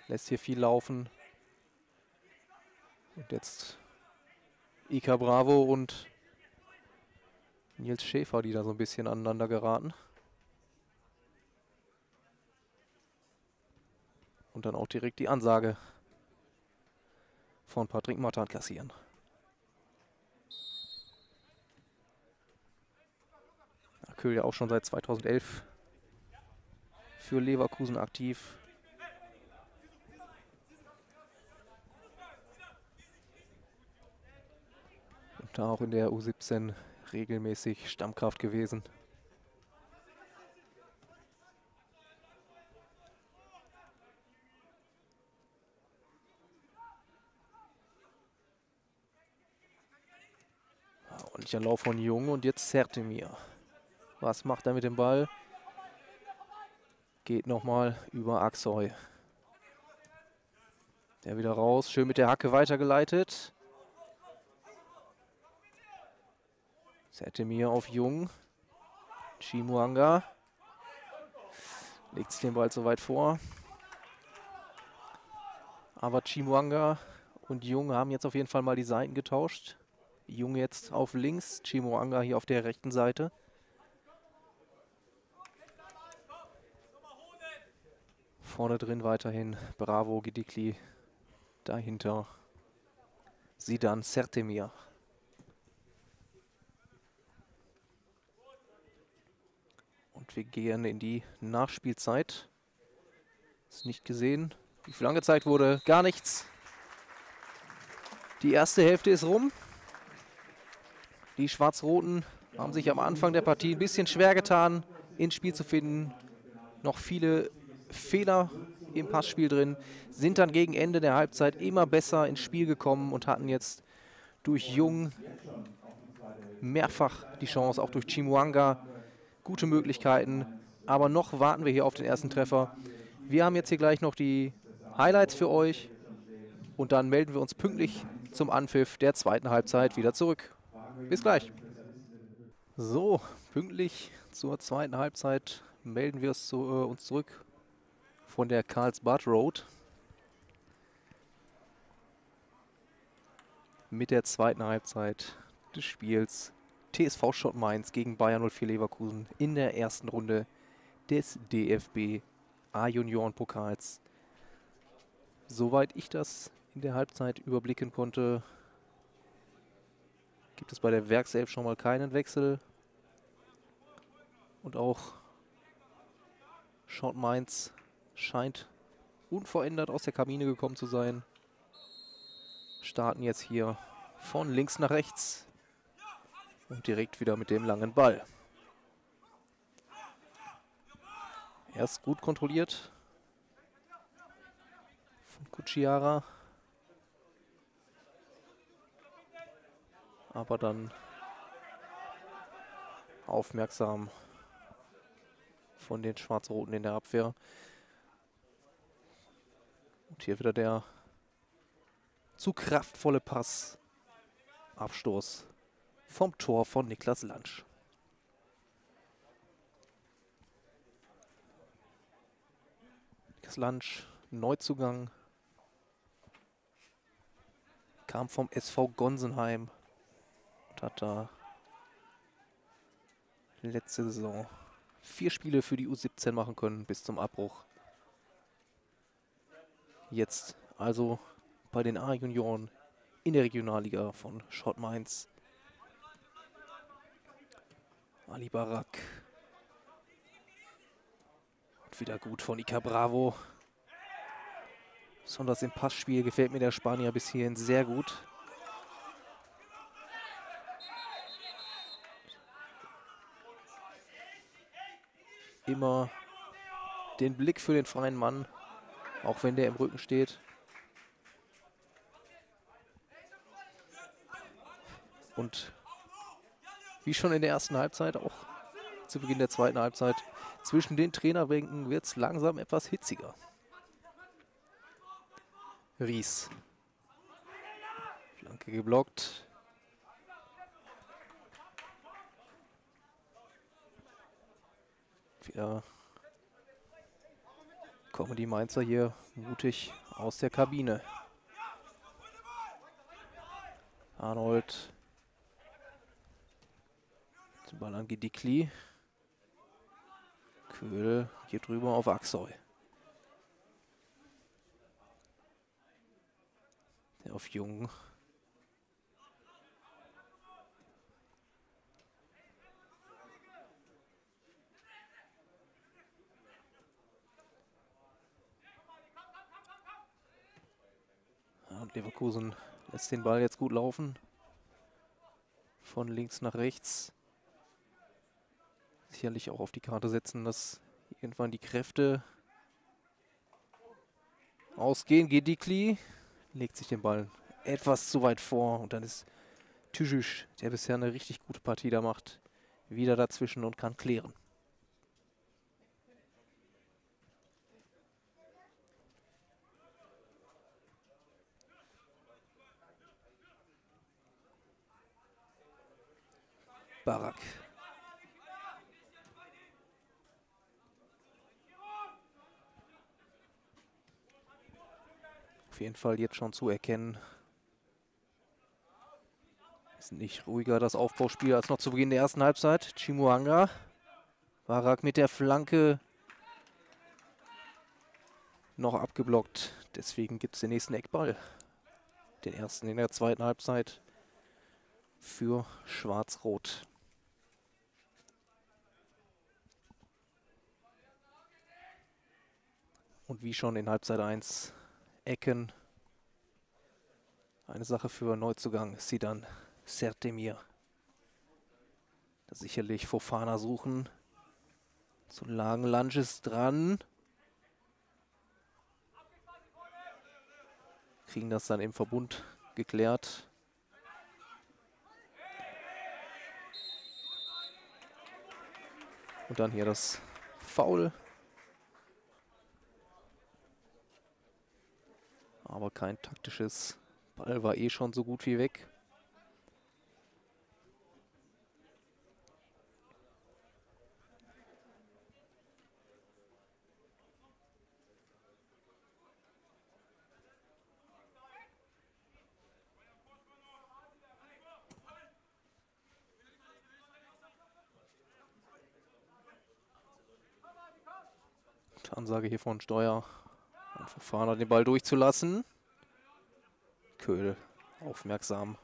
Lässt hier viel laufen. Und jetzt Iker Bravo und Nils Schäfer, die da so ein bisschen aneinander geraten. Und dann auch direkt die Ansage von Patrick Matan kassieren. Köhl ja auch schon seit 2011 für Leverkusen aktiv. Und da auch in der U17 regelmäßig Stammkraft gewesen. Der Lauf von Jung und jetzt Sertemir. Was macht er mit dem Ball? Geht nochmal über Axel. Der wieder raus. Schön mit der Hacke weitergeleitet. Sertemir auf Jung. Chimuanga. Legt sich den Ball so weit vor. Aber Chimuanga und Jung haben jetzt auf jeden Fall mal die Seiten getauscht. Jung jetzt auf links, Chimuanga hier auf der rechten Seite. Vorne drin weiterhin Bravo, Gedikli. Dahinter Sidan Sertemir. Und Und wir gehen in die Nachspielzeit. Ist nicht gesehen, wie viel angezeigt wurde. Gar nichts. Die erste Hälfte ist rum. Die Schwarz-Roten haben sich am Anfang der Partie ein bisschen schwer getan, ins Spiel zu finden. Noch viele Fehler im Passspiel drin. Sind dann gegen Ende der Halbzeit immer besser ins Spiel gekommen und hatten jetzt durch Jung mehrfach die Chance, auch durch Chimuanga gute Möglichkeiten. Aber noch warten wir hier auf den ersten Treffer. Wir haben jetzt hier gleich noch die Highlights für euch. Und dann melden wir uns pünktlich zum Anpfiff der zweiten Halbzeit wieder zurück. Bis gleich. So, pünktlich zur zweiten Halbzeit melden wir uns zurück von der Karlsbad Road. Mit der zweiten Halbzeit des Spiels TSV Schott Mainz gegen Bayer 04 Leverkusen in der ersten Runde des DFB A-Junioren-Pokals. Soweit ich das in der Halbzeit überblicken konnte, gibt es bei der Werkself schon mal keinen Wechsel. Und auch Schott Mainz scheint unverändert aus der Kabine gekommen zu sein. Starten jetzt hier von links nach rechts und direkt wieder mit dem langen Ball. Erst gut kontrolliert von Cicciara. Aber dann aufmerksam von den Schwarz-Roten in der Abwehr. Und hier wieder der zu kraftvolle Pass. Abstoß vom Tor von Niklas Landschmal. Niklas Landschmal, Neuzugang. Kam vom SV Gonsenheim. Hat da letzte Saison 4 Spiele für die U17 machen können bis zum Abbruch. Jetzt also bei den A-Junioren in der Regionalliga von Schott Mainz. Ali Barak. Und wieder gut von Iker Bravo. Besonders im Passspiel gefällt mir der Spanier bis hierhin sehr gut. Immer den Blick für den freien Mann, auch wenn der im Rücken steht. Und wie schon in der ersten Halbzeit, auch zu Beginn der zweiten Halbzeit, zwischen den Trainerbänken wird es langsam etwas hitziger. Ries. Flanke geblockt. Ja, kommen die Mainzer hier mutig aus der Kabine. Arnold. Den Ball an Gedikli. Köhl hier drüber auf Axel. Der auf Jung. Und Leverkusen lässt den Ball jetzt gut laufen. Von links nach rechts. Sicherlich auch auf die Karte setzen, dass irgendwann die Kräfte ausgehen. Gedikli legt sich den Ball etwas zu weit vor. Und dann ist Tüjüsch, der bisher eine richtig gute Partie da macht, wieder dazwischen und kann klären. Barak. Auf jeden Fall jetzt schon zu erkennen. Ist nicht ruhiger das Aufbauspiel als noch zu Beginn der ersten Halbzeit. Chimuanga. Barak mit der Flanke. Noch abgeblockt. Deswegen gibt es den nächsten Eckball. Den ersten in der zweiten Halbzeit für Schwarz-Rot. Und wie schon in Halbzeit 1 Ecken. Eine Sache für Neuzugang Sidan Sertemir. Da sicherlich Fofana suchen. Zu langen Lunge ist dran. Kriegen das dann im Verbund geklärt. Und dann hier das Foul. Aber kein taktisches. Ball war eh schon so gut wie weg. Ansage hier von Steuer. Ein Verfahren, den Ball durchzulassen. Köhl aufmerksam.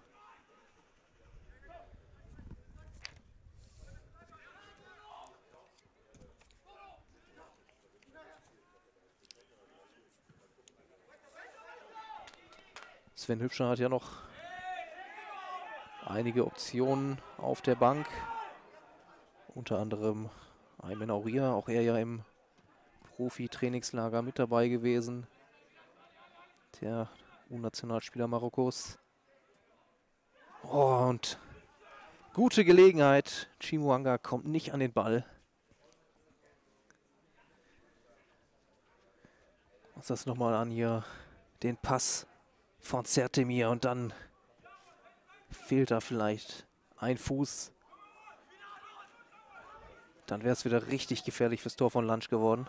Sven Hübscher hat ja noch einige Optionen auf der Bank. Unter anderem Ayman Aourir, auch er ja im Profi-Trainingslager mit dabei gewesen. Der U-Nationalspieler Marokkos. Oh, und gute Gelegenheit. Chimuanga kommt nicht an den Ball. Uns das nochmal an hier. Den Pass von Sertemir und dann fehlt da vielleicht ein Fuß. Dann wäre es wieder richtig gefährlich fürs Tor von Lunch geworden.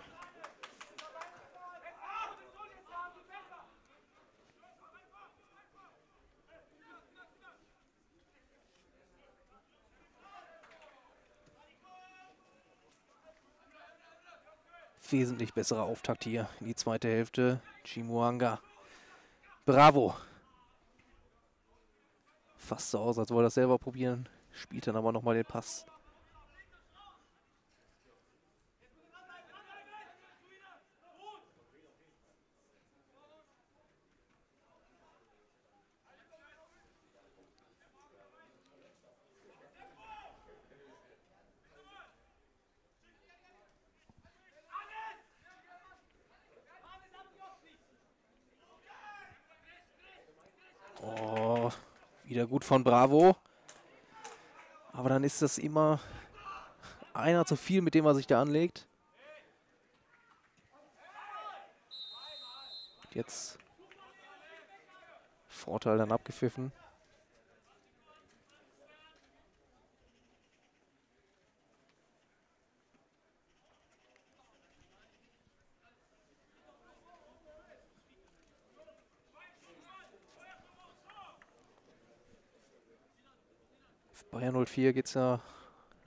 Wesentlich besserer Auftakt hier in die zweite Hälfte. Chimuanga. Bravo. Fast so aus, als wollte er das selber probieren. Spielt dann aber nochmal den Pass. Wieder gut von Bravo. Aber dann ist das immer einer zu viel, mit dem er sich da anlegt. Und jetzt Vorteil dann abgepfiffen. Bayern 04 geht es ja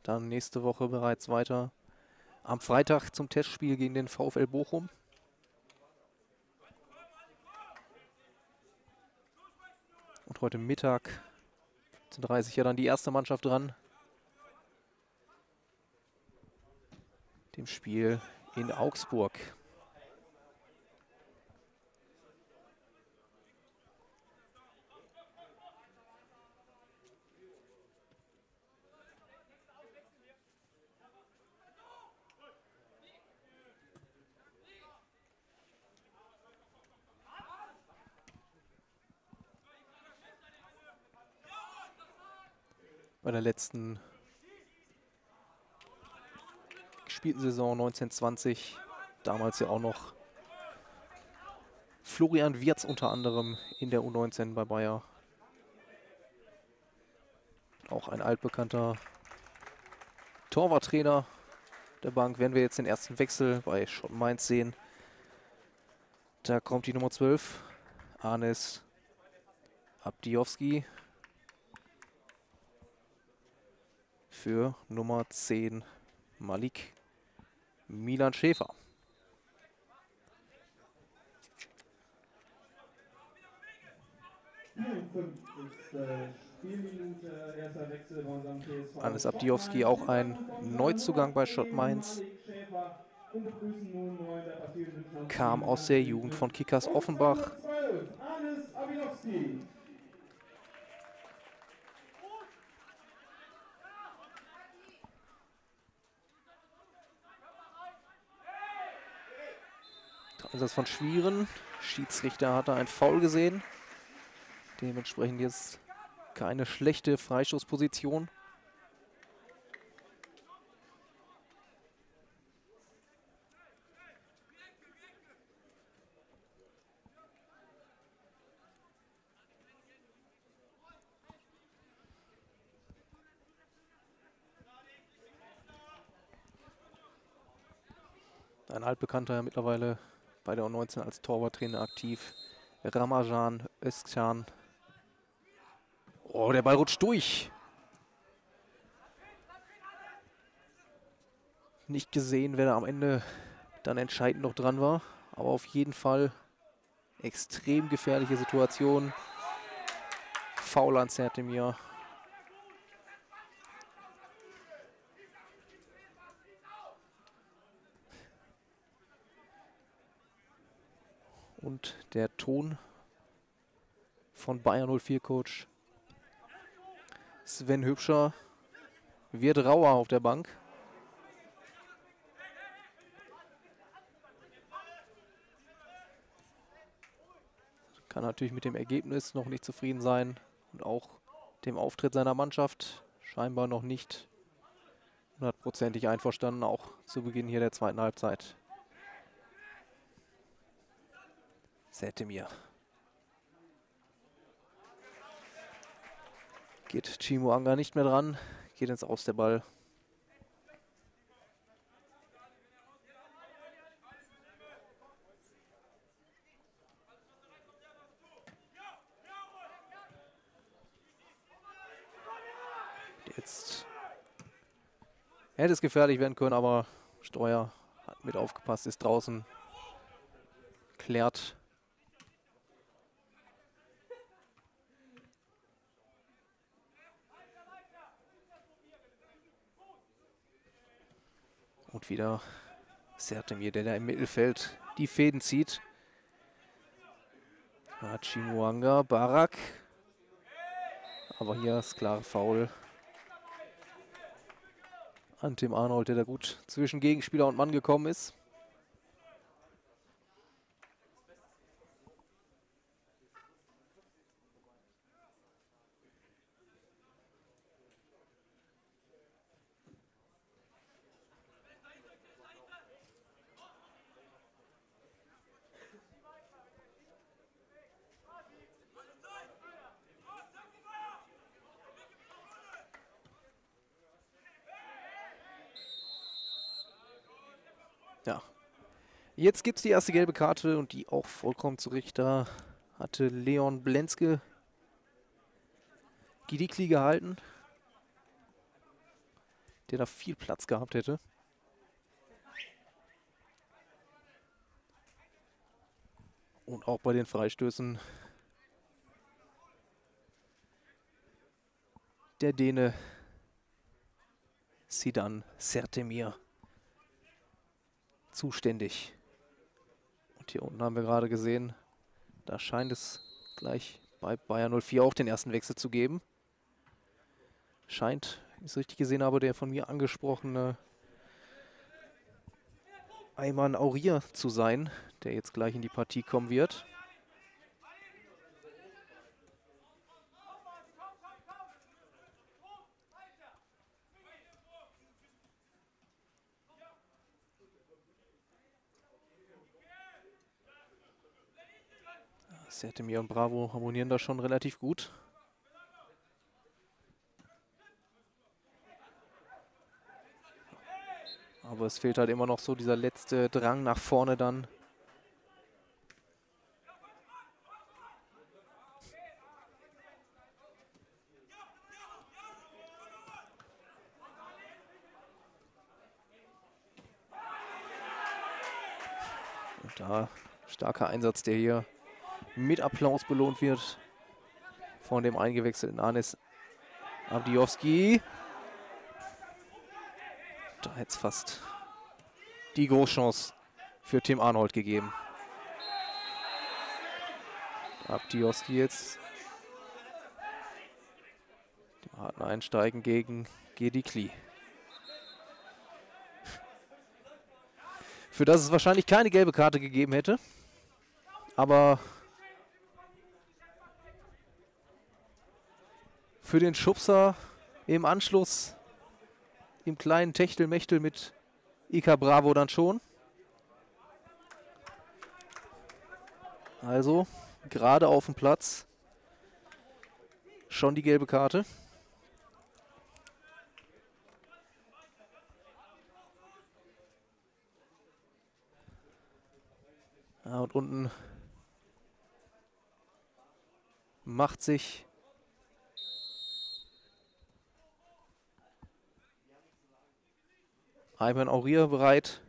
dann nächste Woche bereits weiter. Am Freitag zum Testspiel gegen den VfL Bochum. Und heute Mittag 17:30 ja dann die erste Mannschaft dran. Dem Spiel in Augsburg. Bei der letzten gespielten Saison 19/20, damals ja auch noch Florian Wirtz unter anderem in der U19 bei Bayer. Auch ein altbekannter Torwarttrainer der Bank. Werden wir jetzt den ersten Wechsel bei Schott Mainz sehen. Da kommt die Nummer 12, Anis Abdijowski. Für Nummer 10 Malik Milan Schäfer. Anis Abdijowski, auch ein Neuzugang bei Schott Mainz. kam aus der Jugend von Kickers Offenbach. Einsatz von Schwieren. Schiedsrichter hatte einen Foul gesehen. Dementsprechend jetzt keine schlechte Freistoßposition. Ein altbekannter mittlerweile bei der U19 als Torwarttrainer aktiv, Ramazan Özcan. Oh, der Ball rutscht durch. Nicht gesehen, wer da am Ende dann entscheidend noch dran war. Aber auf jeden Fall extrem gefährliche Situation. Foul an Sertemir. Und der Ton von Bayern 04-Coach Sven Hübscher wird rauer auf der Bank. Kann natürlich mit dem Ergebnis noch nicht zufrieden sein und auch dem Auftritt seiner Mannschaft scheinbar noch nicht hundertprozentig einverstanden, auch zu Beginn hier der zweiten Halbzeit. Sertemir. Geht Chimuanga nicht mehr dran, geht ins Aus der Ball. Jetzt hätte es gefährlich werden können, aber Steuer hat mit aufgepasst, ist draußen, klärt. Und wieder Sertemir, der da im Mittelfeld die Fäden zieht. Chimuanga, Barak. Aber hier das klare Foul an Tim Arnold, der da gut zwischen Gegenspieler und Mann gekommen ist. Jetzt gibt es die erste gelbe Karte und die auch vollkommen zu Recht. Da hatte Leon Blenske Gedikli gehalten, der da viel Platz gehabt hätte. Und auch bei den Freistößen der Däne Sidan Sertemir zuständig. Hier unten haben wir gerade gesehen, da scheint es gleich bei Bayern 04 auch den ersten Wechsel zu geben. Scheint, wenn ich es richtig gesehen habe, der von mir angesprochene Ayman Aourir zu sein, der jetzt gleich in die Partie kommen wird. Sertemir und Bravo harmonieren da schon relativ gut. Aber es fehlt halt immer noch so dieser letzte Drang nach vorne dann. Und da starker Einsatz, der hier mit Applaus belohnt wird von dem eingewechselten Anis Abdijowski. Da hätte es fast die Großchance für Tim Arnold gegeben. Abdijowski jetzt. Dem harten Einsteigen gegen Gedikli. Für das es wahrscheinlich keine gelbe Karte gegeben hätte. Aber für den Schubser im Anschluss im kleinen Techtelmechtel mit Iker Bravo dann schon. Also gerade auf dem Platz schon die gelbe Karte. Ja, und unten macht sich Ayman Aourir bereit.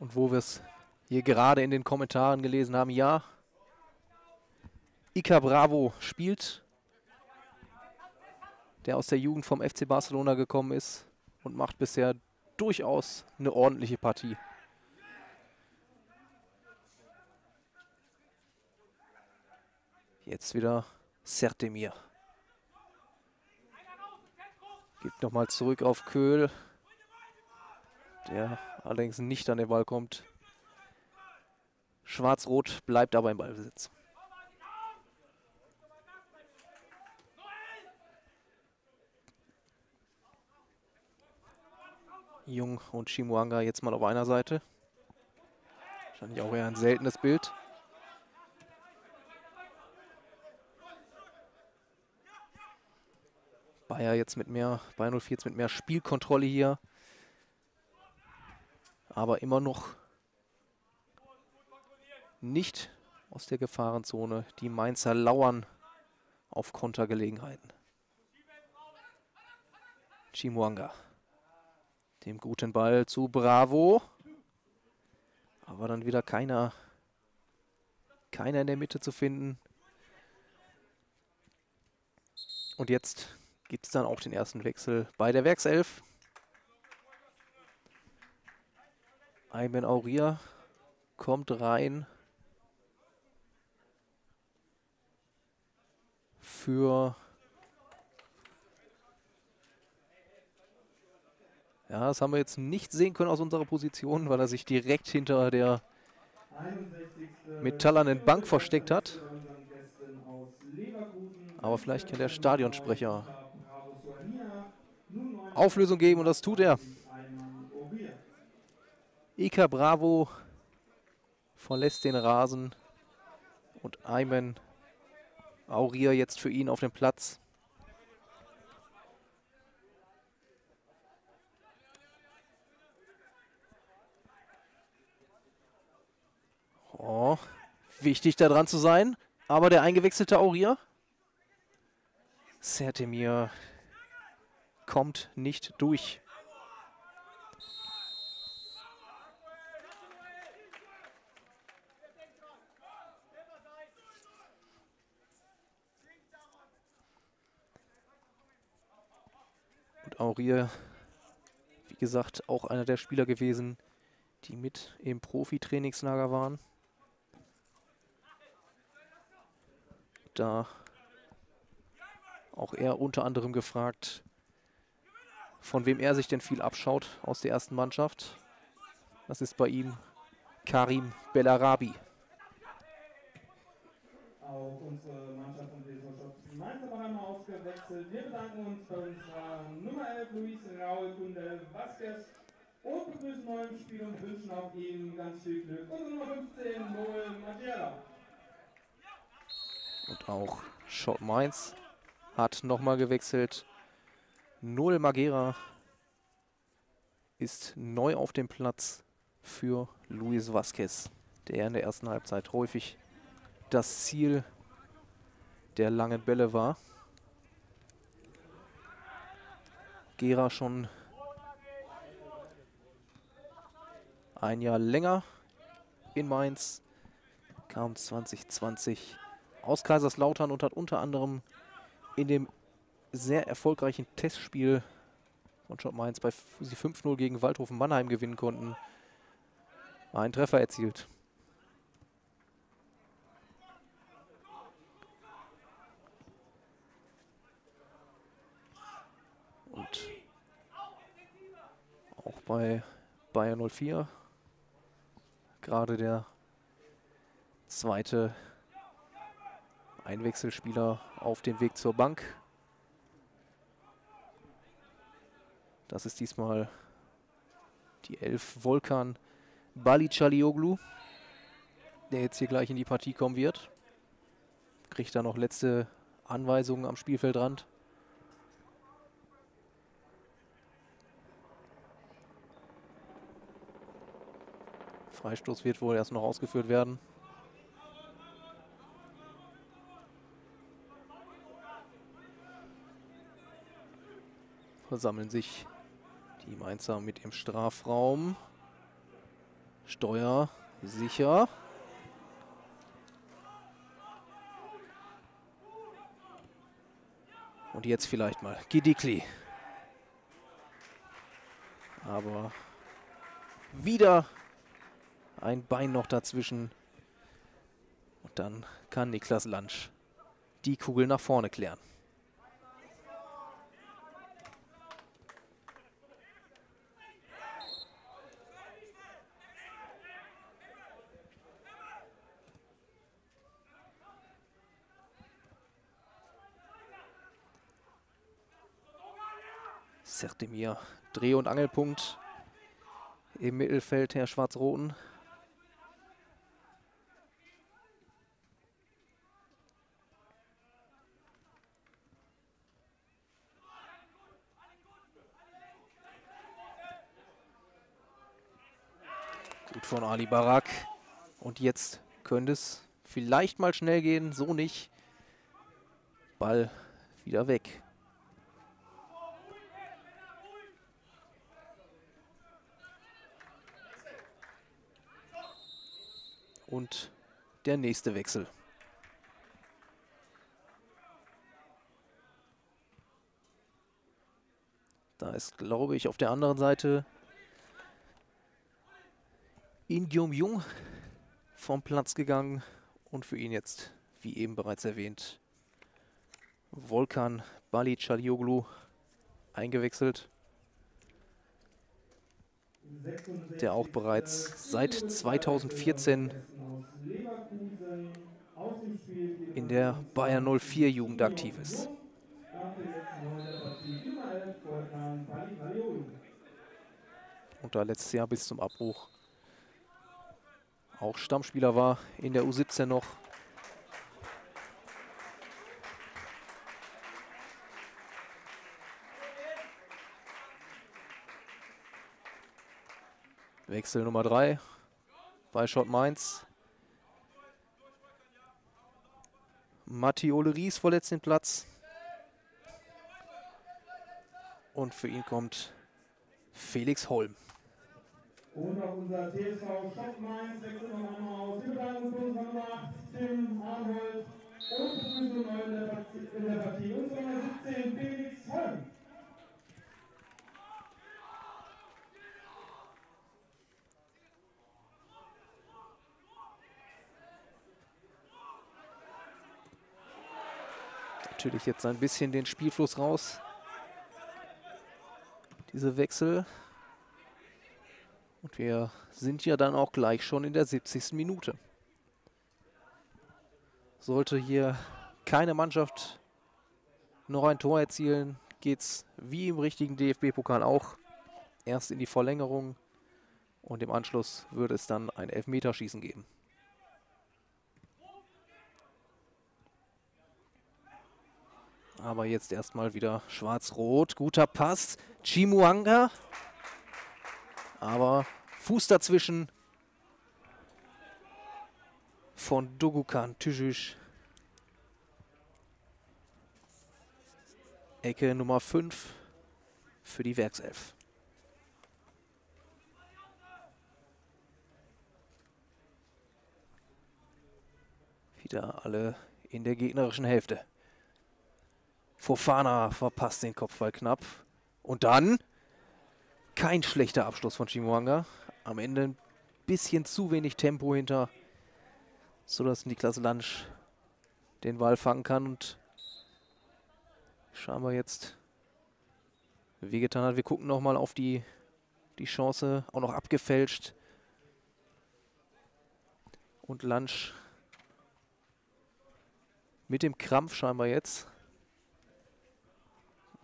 Und wo wir es hier gerade in den Kommentaren gelesen haben, ja, Iker Bravo spielt, der aus der Jugend vom FC Barcelona gekommen ist und macht bisher durchaus eine ordentliche Partie. Jetzt wieder Sertemir. Gibt nochmal zurück auf Köhl, der allerdings nicht an den Ball kommt. Schwarz-Rot bleibt aber im Ballbesitz. Jung und Chimuanga jetzt mal auf einer Seite. Wahrscheinlich auch eher ein seltenes Bild. Bayer jetzt mit mehr, Bayer 04 jetzt mit mehr Spielkontrolle hier. Aber immer noch nicht aus der Gefahrenzone. Die Mainzer lauern auf Kontergelegenheiten. Chimuanga. Dem guten Ball zu Bravo. Aber dann wieder keiner in der Mitte zu finden. Und jetzt gibt es dann auch den ersten Wechsel bei der Werkself. Ayman Aourir kommt rein für... Ja, das haben wir jetzt nicht sehen können aus unserer Position, weil er sich direkt hinter der metallernen Bank versteckt hat. Aber vielleicht kann der Stadionsprecher Auflösung geben und das tut er. Iker Bravo verlässt den Rasen und Ayman Aourir jetzt für ihn auf dem Platz. Oh, wichtig da dran zu sein, aber der eingewechselte Aourir Sertemir kommt nicht durch. Und Aurier, wie gesagt, auch einer der Spieler gewesen, die mit im Profi-Trainingslager waren. Da auch er unter anderem gefragt, von wem er sich denn viel abschaut aus der ersten Mannschaft. Das ist bei ihm Karim Bellarabi. Auch unsere Mannschaft von TSV Schott Mainz aber einmal ausgewechselt. Wir bedanken uns bei unserer Nummer 11, Luis Raúl Vázquez, und begrüßen neu im Spiel und wünschen auch ihm ganz viel Glück. Unsere Nummer 15, Noel Maguera. Und auch Schott Mainz hat nochmal gewechselt. Noel Maguera ist neu auf dem Platz für Luis Vázquez, der in der ersten Halbzeit häufig das Ziel der langen Bälle war. Gera schon ein Jahr länger in Mainz, kam 2020 aus Kaiserslautern und hat unter anderem in dem sehr erfolgreichen Testspiel von Schott Mainz, bei sie 5-0 gegen Waldhof Mannheim gewinnen konnten. Ein Treffer erzielt. Und auch bei Bayern 04 gerade der zweite Einwechselspieler auf dem Weg zur Bank. Das ist diesmal die 11 Volkan Balicalioglu, der jetzt hier gleich in die Partie kommen wird. Kriegt da noch letzte Anweisungen am Spielfeldrand. Freistoß wird wohl erst noch ausgeführt werden. Versammeln sich die Mainzer mit im Strafraum. Steuer sicher. Und jetzt vielleicht mal Gedikli. Aber wieder ein Bein noch dazwischen. Und dann kann Niklas Landsch die Kugel nach vorne klären. Sertemir, Dreh- und Angelpunkt im Mittelfeld der Schwarz-Roten. Gut von Ali Barak. Und jetzt könnte es vielleicht mal schnell gehen, so nicht. Ball wieder weg. Und der nächste Wechsel. Da ist, glaube ich, auf der anderen Seite Ingjun Jung vom Platz gegangen. Und für ihn jetzt, wie eben bereits erwähnt, Volkan Balicalioglu eingewechselt, der auch bereits seit 2014 in der Bayern 04 Jugend aktiv ist. Und da letztes Jahr bis zum Abbruch auch Stammspieler war, in der U17 noch. Wechsel Nummer 3 bei Schott Mainz. Matti Ole Ries verletzt den Platz. Und für ihn kommt Felix Holm. Und auch unser TSV Schott Mainz wechselt nochmal aus. Tim Arnold und Noel in der Partie. Und Nummer 17 Felix Holm. Natürlich jetzt ein bisschen den Spielfluss raus, diese Wechsel. Und wir sind ja dann auch gleich schon in der 70. Minute. Sollte hier keine Mannschaft noch ein Tor erzielen, geht's wie im richtigen DFB-Pokal auch erst in die Verlängerung. Und im Anschluss würde es dann ein Elfmeterschießen geben. Aber jetzt erstmal wieder schwarz-rot. Guter Pass. Chimuanga. Aber Fuß dazwischen von Dogukan Tüjüş. Ecke Nummer 5 für die Werkself. Wieder alle in der gegnerischen Hälfte. Fofana verpasst den Kopfball knapp. Und dann Kein schlechter Abschluss von Chimuanga. Am Ende ein bisschen zu wenig Tempo hinter, sodass Niklas Landsch den Ball fangen kann und scheinbar jetzt wehgetan hat. Wir gucken nochmal auf die Chance, auch noch abgefälscht. Und Landsch mit dem Krampf scheinbar jetzt.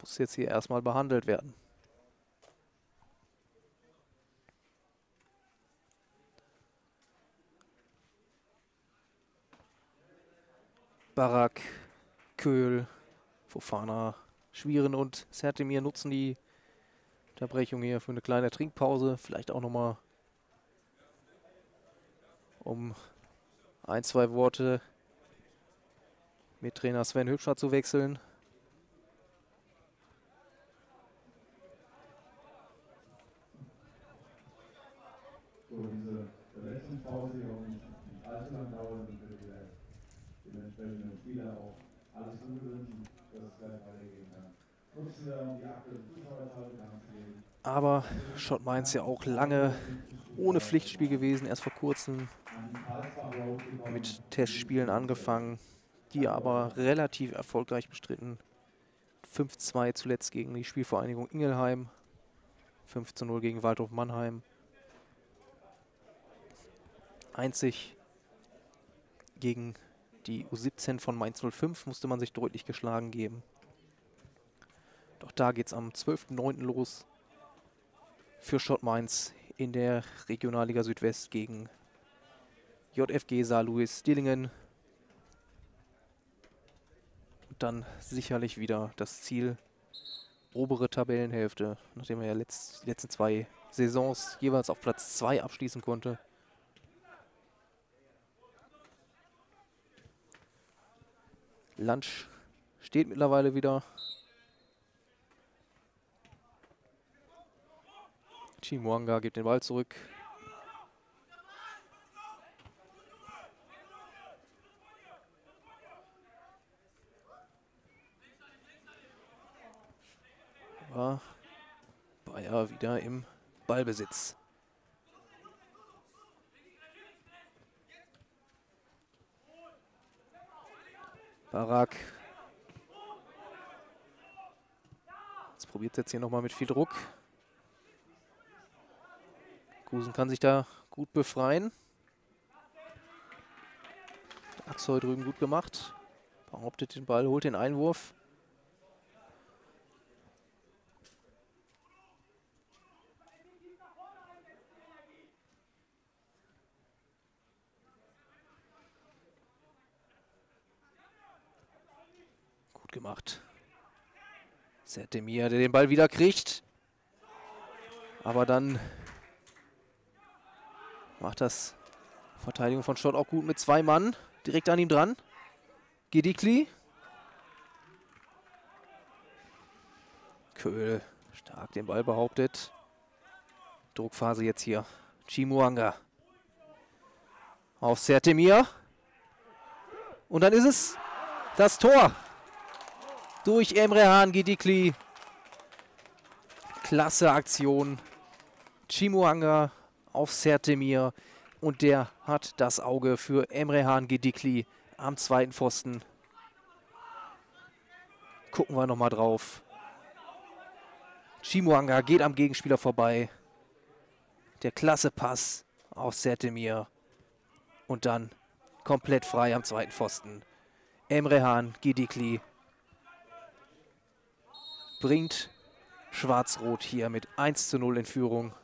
Muss jetzt hier erstmal behandelt werden. Barak, Köhl, Fofana, Schwieren und Sertemir nutzen die Unterbrechung hier für eine kleine Trinkpause. Vielleicht auch nochmal, um ein, zwei Worte mit Trainer Sven Hübscher zu wechseln. So, diese Verletzungspause und die Alterspause sind für die entsprechenden Spieler auch alles umgewünscht, dass es gleich weitergehen kann. Aber Schott Mainz ja auch lange ohne Pflichtspiel gewesen, erst vor kurzem mit Testspielen angefangen, die aber relativ erfolgreich bestritten. 5-2 zuletzt gegen die Spielvereinigung Ingelheim, 5-0 gegen Waldhof Mannheim. Einzig gegen die U17 von Mainz 05 musste man sich deutlich geschlagen geben. Doch da geht es am 12.09. los für Schott Mainz in der Regionalliga Südwest gegen JFG Saarlouis-Dillingen. Und dann sicherlich wieder das Ziel, obere Tabellenhälfte, nachdem er ja die letzten zwei Saisons jeweils auf Platz 2 abschließen konnte. Landsch steht mittlerweile wieder. Chimuanga gibt den Ball zurück. Aber Bayer wieder im Ballbesitz. Barak. Jetzt probiert es jetzt hier nochmal mit viel Druck. Gusen kann sich da gut befreien. Axel drüben gut gemacht. Behauptet den Ball, holt den Einwurf. Gut gemacht. Sertemir, der den Ball wieder kriegt. Aber dann macht das Verteidigung von Schott auch gut mit zwei Mann. Direkt an ihm dran. Gedikli. Köhl stark den Ball behauptet. Druckphase jetzt hier. Chimuanga. Auf Sertemir. Und dann ist es das Tor. Durch Emrehan Gedikli. Klasse Aktion. Chimuanga auf Sertemir und der hat das Auge für Emrehan Gedikli am zweiten Pfosten. Gucken wir nochmal drauf. Chimuanga geht am Gegenspieler vorbei. Der klasse Pass auf Sertemir und dann komplett frei am zweiten Pfosten. Emrehan Gedikli bringt Schwarz-Rot hier mit 1:0 in Führung.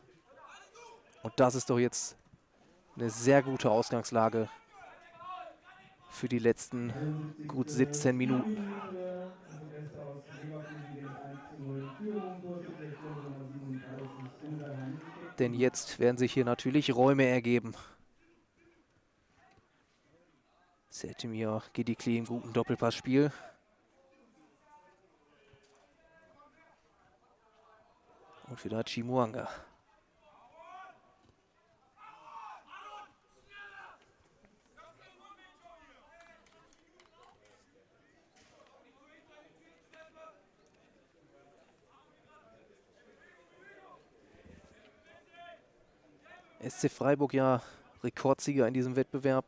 Und das ist doch jetzt eine sehr gute Ausgangslage für die letzten gut 17 Minuten. Denn jetzt werden sich hier natürlich Räume ergeben. Sertemir Gedikli im guten Doppelpassspiel. Und wieder Chimuanga. SC Freiburg ja Rekordsieger in diesem Wettbewerb.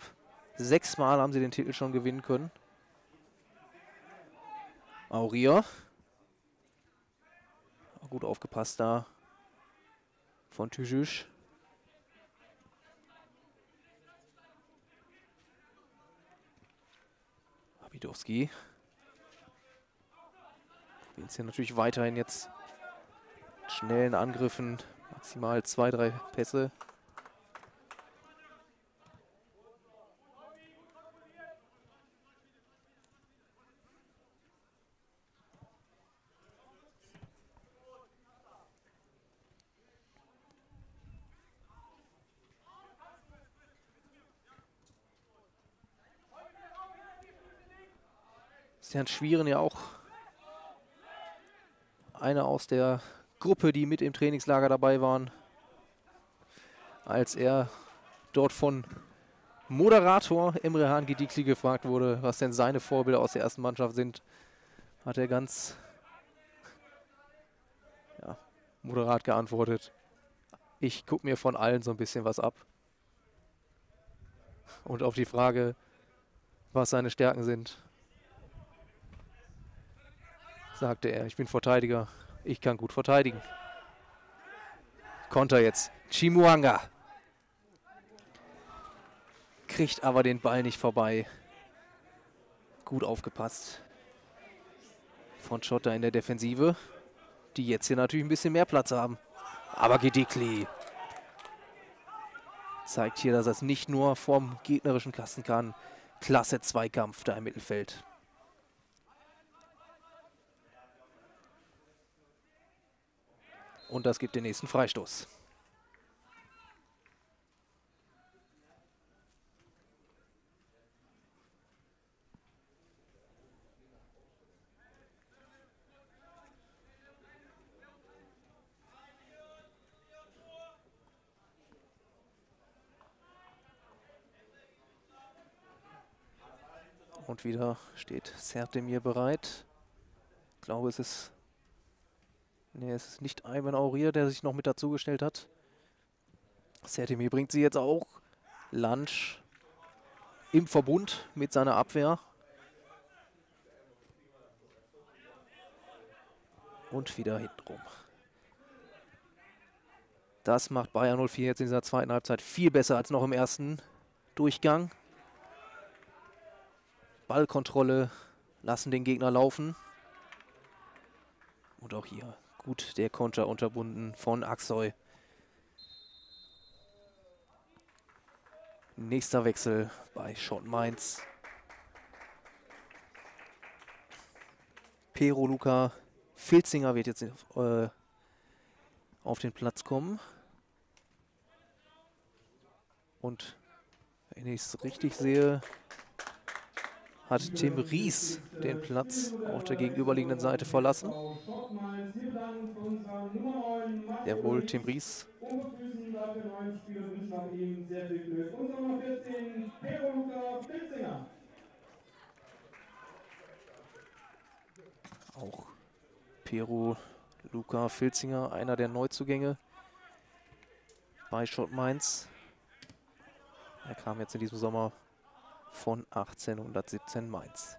6-mal haben sie den Titel schon gewinnen können. Aurier. Gut aufgepasst da von Tüjüsch. Abdijowski. Probieren es hier natürlich weiterhin jetzt mit schnellen Angriffen. Maximal 2, 3 Pässe. Herrn Schwieren ja auch einer aus der Gruppe, die mit im Trainingslager dabei waren, als er dort von Moderator Emrehan Gedikli gefragt wurde, was denn seine Vorbilder aus der ersten Mannschaft sind, hat er ganz moderat geantwortet. Ich gucke mir von allen so ein bisschen was ab. Und auf die Frage, was seine Stärken sind, sagte er, ich bin Verteidiger, ich kann gut verteidigen. Konter jetzt, Chimuanga. Kriegt aber den Ball nicht vorbei. Gut aufgepasst von Schott in der Defensive, die jetzt hier natürlich ein bisschen mehr Platz haben. Aber Gedikli zeigt hier, dass er es nicht nur vom gegnerischen Kasten kann. Klasse Zweikampf da im Mittelfeld. Und das gibt den nächsten Freistoß. Und wieder steht Sertemir bereit. Ich glaube, es ist... Nee, es ist nicht Ivan Aurier, der sich noch mit dazugestellt hat. Sertemir bringt sie jetzt auch. Lunch im Verbund mit seiner Abwehr. Und wieder hintenrum. Das macht Bayer 04 jetzt in dieser zweiten Halbzeit viel besser als noch im ersten Durchgang. Ballkontrolle, lassen den Gegner laufen. Und auch hier. Gut, der Konter unterbunden von Axel. Nächster Wechsel bei Schott Mainz. Pero Luca Filzinger wird jetzt auf den Platz kommen. Und wenn ich es richtig sehe, hat Tim Ries den Platz auf der gegenüberliegenden Seite verlassen. Jawohl, Tim Ries. Auch Pero Luca Filzinger, einer der Neuzugänge bei Schott Mainz. Er kam jetzt in diesem Sommer von 1817 Mainz.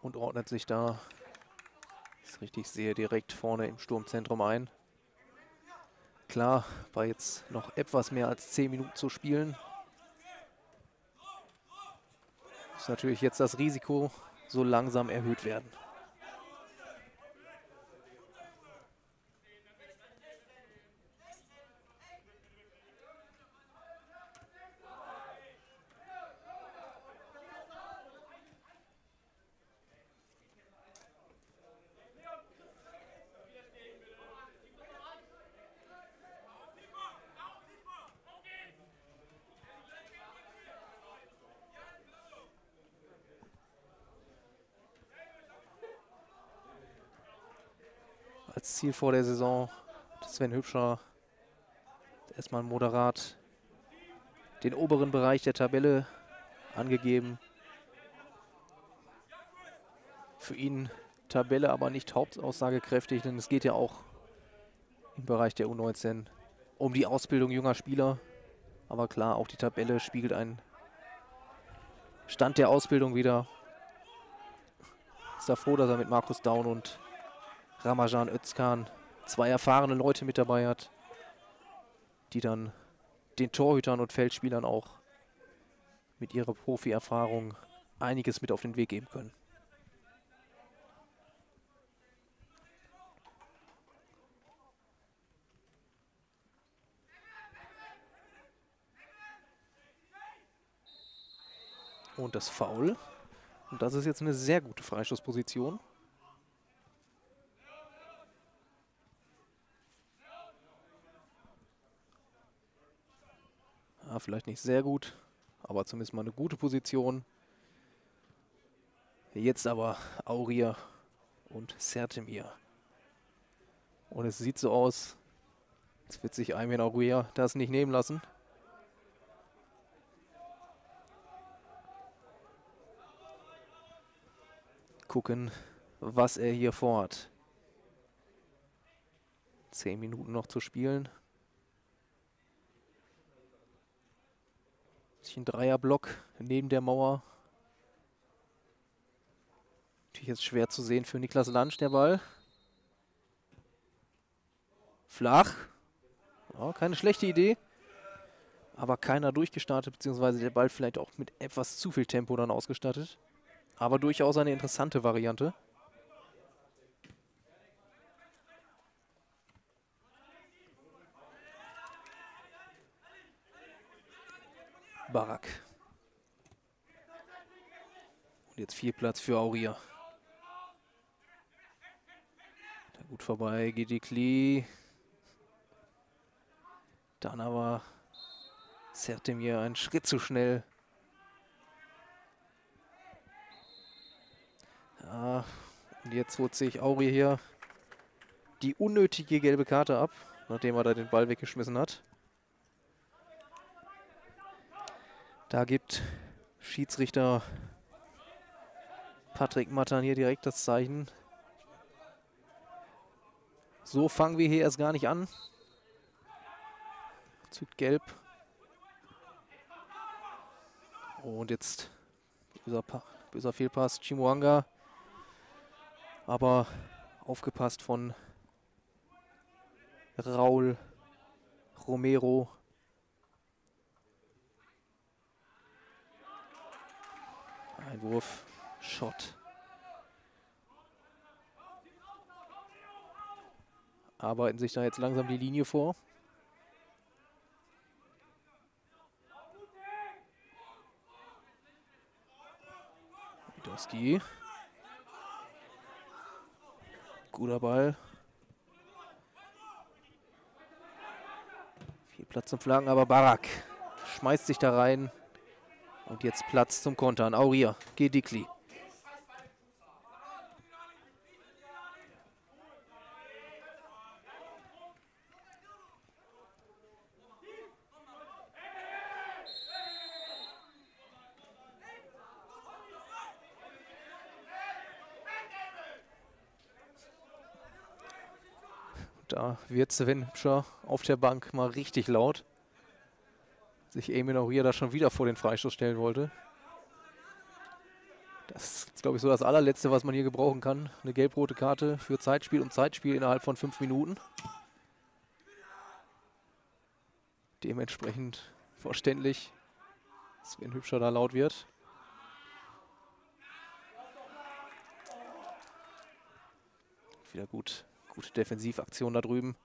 Und ordnet sich da, wenn ich es richtig sehe, direkt vorne im Sturmzentrum ein. Klar, war jetzt noch etwas mehr als 10 Minuten zu spielen. Ist natürlich jetzt das Risiko so langsam erhöht werden. Als Ziel vor der Saison, Sven Hübscher erstmal moderat den oberen Bereich der Tabelle angegeben. Für ihn Tabelle aber nicht hauptaussagekräftig, denn es geht ja auch im Bereich der U19 um die Ausbildung junger Spieler. Aber klar, auch die Tabelle spiegelt einen Stand der Ausbildung wider. Ist er froh, dass er mit Markus Daun und Ramazan Özcan zwei erfahrene Leute mit dabei hat, die dann den Torhütern und Feldspielern auch mit ihrer Profi-Erfahrung einiges mit auf den Weg geben können. Und das Foul. Und das ist jetzt eine sehr gute Freistoßposition. Ja, vielleicht nicht sehr gut, aber zumindest mal eine gute Position. Jetzt aber Aurier und Sertemir. Und es sieht so aus, jetzt wird sich Ayman Aourir das nicht nehmen lassen. Gucken, was er hier vorhat. 10 Minuten noch zu spielen. Ein Dreierblock neben der Mauer. Natürlich jetzt schwer zu sehen für Niklas Landsch, der Ball. Flach. Ja, keine schlechte Idee. Aber keiner durchgestartet, beziehungsweise der Ball vielleicht auch mit etwas zu viel Tempo dann ausgestattet. Aber durchaus eine interessante Variante. Barak. Und jetzt viel Platz für Aurier. Da gut vorbei, Gedikli. Dann aber Sertemir einen Schritt zu schnell. Ja, und jetzt holt sich Aurier hier die unnötige gelbe Karte ab, nachdem er da den Ball weggeschmissen hat. Da gibt Schiedsrichter Patrick Mattan hier direkt das Zeichen. So fangen wir hier erst gar nicht an. Zückt gelb. Und jetzt böser Fehlpass, Chimuanga. Aber aufgepasst von Raúl Romero. Einwurf, Schott. Arbeiten sich da jetzt langsam die Linie vor. Abdijowski. Guter Ball. Viel Platz zum Flanken, aber Barak schmeißt sich da rein. Und jetzt Platz zum Kontern. Aurier, Gedikli. Da wird Sven Hübscher auf der Bank mal richtig laut. Sich Ayman Aourir da schon wieder vor den Freistoß stellen wollte. Das ist, glaube ich, so das allerletzte, was man hier gebrauchen kann. Eine gelb-rote Karte für Zeitspiel und Zeitspiel innerhalb von 5 Minuten. Dementsprechend verständlich, dass Sven Hübscher da laut wird. Wieder gute Defensivaktion da drüben.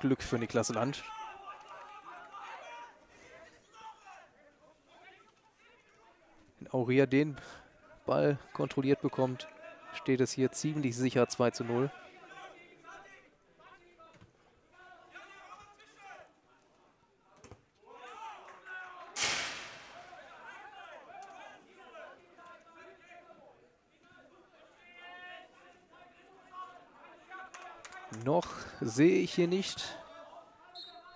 Glück für Niklas Landsch. Wenn Aurier den Ball kontrolliert bekommt, steht es hier ziemlich sicher 2:0. Noch sehe ich hier nicht,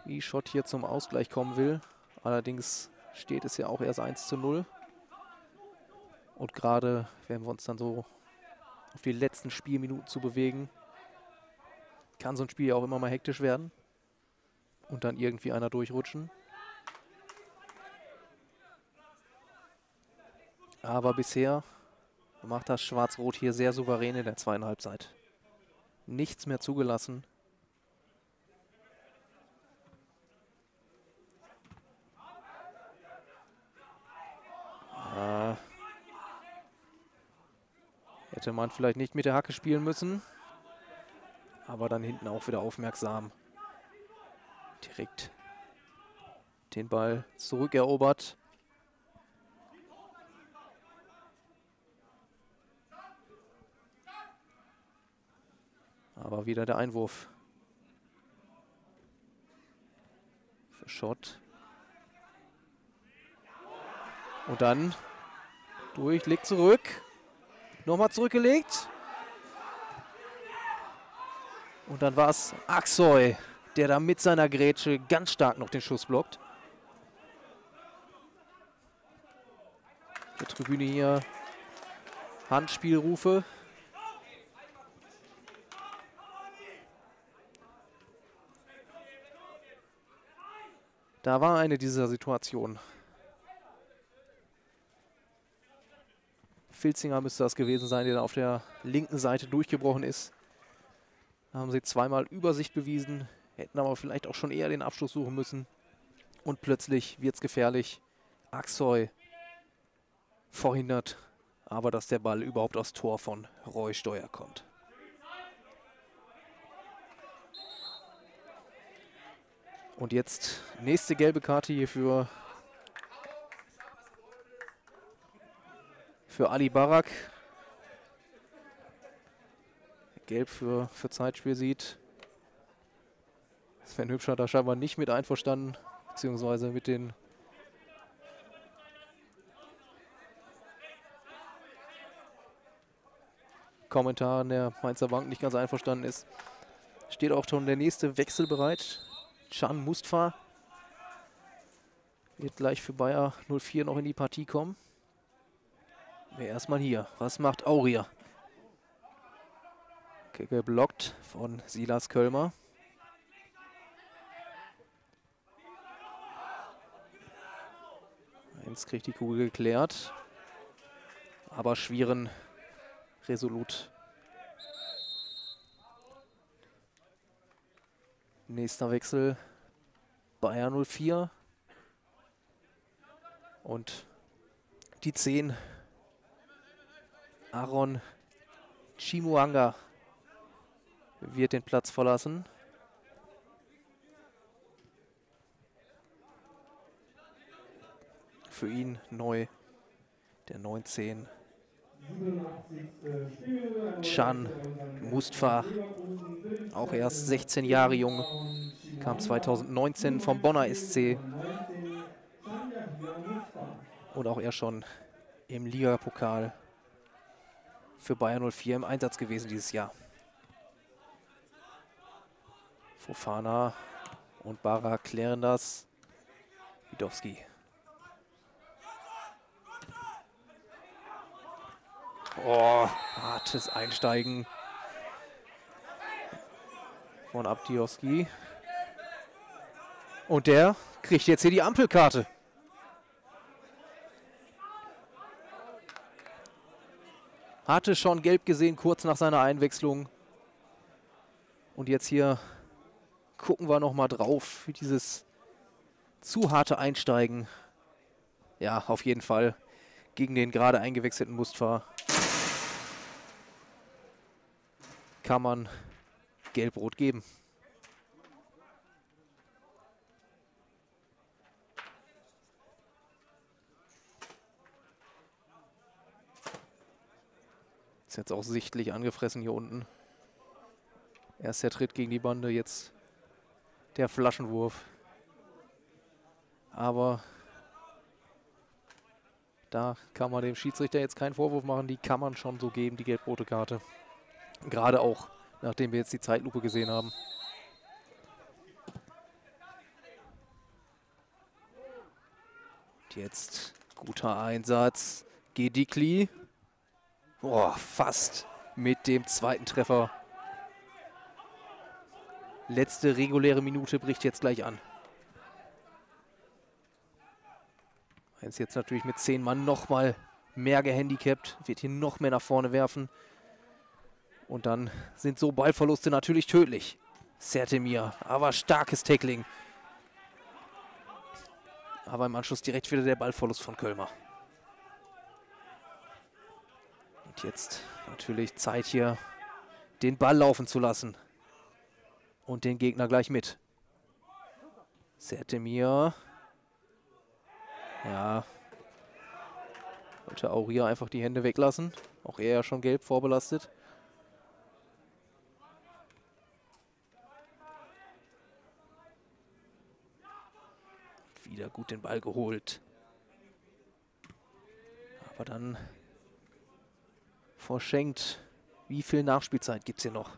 wie Schott hier zum Ausgleich kommen will. Allerdings steht es ja auch erst 1:0. Und gerade werden wir uns dann so auf die letzten Spielminuten zu bewegen. Kann so ein Spiel ja auch immer mal hektisch werden. Und dann irgendwie einer durchrutschen. Aber bisher macht das Schwarz-Rot hier sehr souverän in der zweiten Halbzeit. Nichts mehr zugelassen. Hätte man vielleicht nicht mit der Hacke spielen müssen. Aber dann hinten auch wieder aufmerksam. Direkt den Ball zurückerobert. Aber wieder der Einwurf für Schott. Und dann durch, legt zurück. Nochmal zurückgelegt. Und dann war es Aksoy, der da mit seiner Grätsche ganz stark noch den Schuss blockt. Auf der Tribüne hier Handspielrufe. Da war eine dieser Situationen. Filzinger müsste das gewesen sein, der auf der linken Seite durchgebrochen ist. Da haben sie zweimal Übersicht bewiesen, hätten aber vielleicht auch schon eher den Abschluss suchen müssen. Und plötzlich wird es gefährlich. Aksoy verhindert, aber dass der Ball überhaupt aufs Tor von Roy Steuer kommt. Und jetzt nächste gelbe Karte hier für Ali Barak. Gelb für Zeitspiel sieht. Sven Hübscher da scheinbar nicht mit einverstanden, beziehungsweise mit den Kommentaren der Mainzer Bank nicht ganz einverstanden ist. Steht auch schon der nächste Wechsel bereit. Can Mustfa wird gleich für Bayer 04 noch in die Partie kommen. Wer erstmal hier. Was macht Aurier? Geblockt von Silas Kölmer. Jetzt kriegt die Kugel geklärt. Aber Schwieren resolut. Nächster Wechsel Bayer 04. Und die 10. Aaron Chimuanga wird den Platz verlassen. Für ihn neu der 19. Can Mustfa, auch erst 16 Jahre jung, kam 2019 vom Bonner SC und auch er schon im Ligapokal für Bayer 04 im Einsatz gewesen dieses Jahr. Fofana und Bara klären das. Widowski. Oh, hartes Einsteigen von Abdijowski. Und der kriegt jetzt hier die Ampelkarte. Hatte schon gelb gesehen, kurz nach seiner Einwechslung. Und jetzt hier gucken wir nochmal drauf für dieses zu harte Einsteigen. Ja, auf jeden Fall gegen den gerade eingewechselten Mustfa. Kann man gelb-rot geben. Ist jetzt auch sichtlich angefressen hier unten. Erst der Tritt gegen die Bande, jetzt der Flaschenwurf. Aber da kann man dem Schiedsrichter jetzt keinen Vorwurf machen. Die kann man schon so geben, die gelb-rote Karte. Gerade auch nachdem wir jetzt die Zeitlupe gesehen haben. Jetzt guter Einsatz. Gedikli. Boah, fast mit dem zweiten Treffer. Letzte reguläre Minute bricht jetzt gleich an. Mainz jetzt natürlich mit 10 Mann nochmal mehr gehandicapt. Wird hier noch mehr nach vorne werfen. Und dann sind so Ballverluste natürlich tödlich. Sertemir, aber starkes Tackling. Aber im Anschluss direkt wieder der Ballverlust von Kölmer. Und jetzt natürlich Zeit hier, den Ball laufen zu lassen. Und den Gegner gleich mit. Sertemir. Ja. Wollte Aurier einfach die Hände weglassen. Auch er ja schon gelb vorbelastet. Wieder gut den Ball geholt. Aber dann verschenkt. Wie viel Nachspielzeit gibt es hier noch?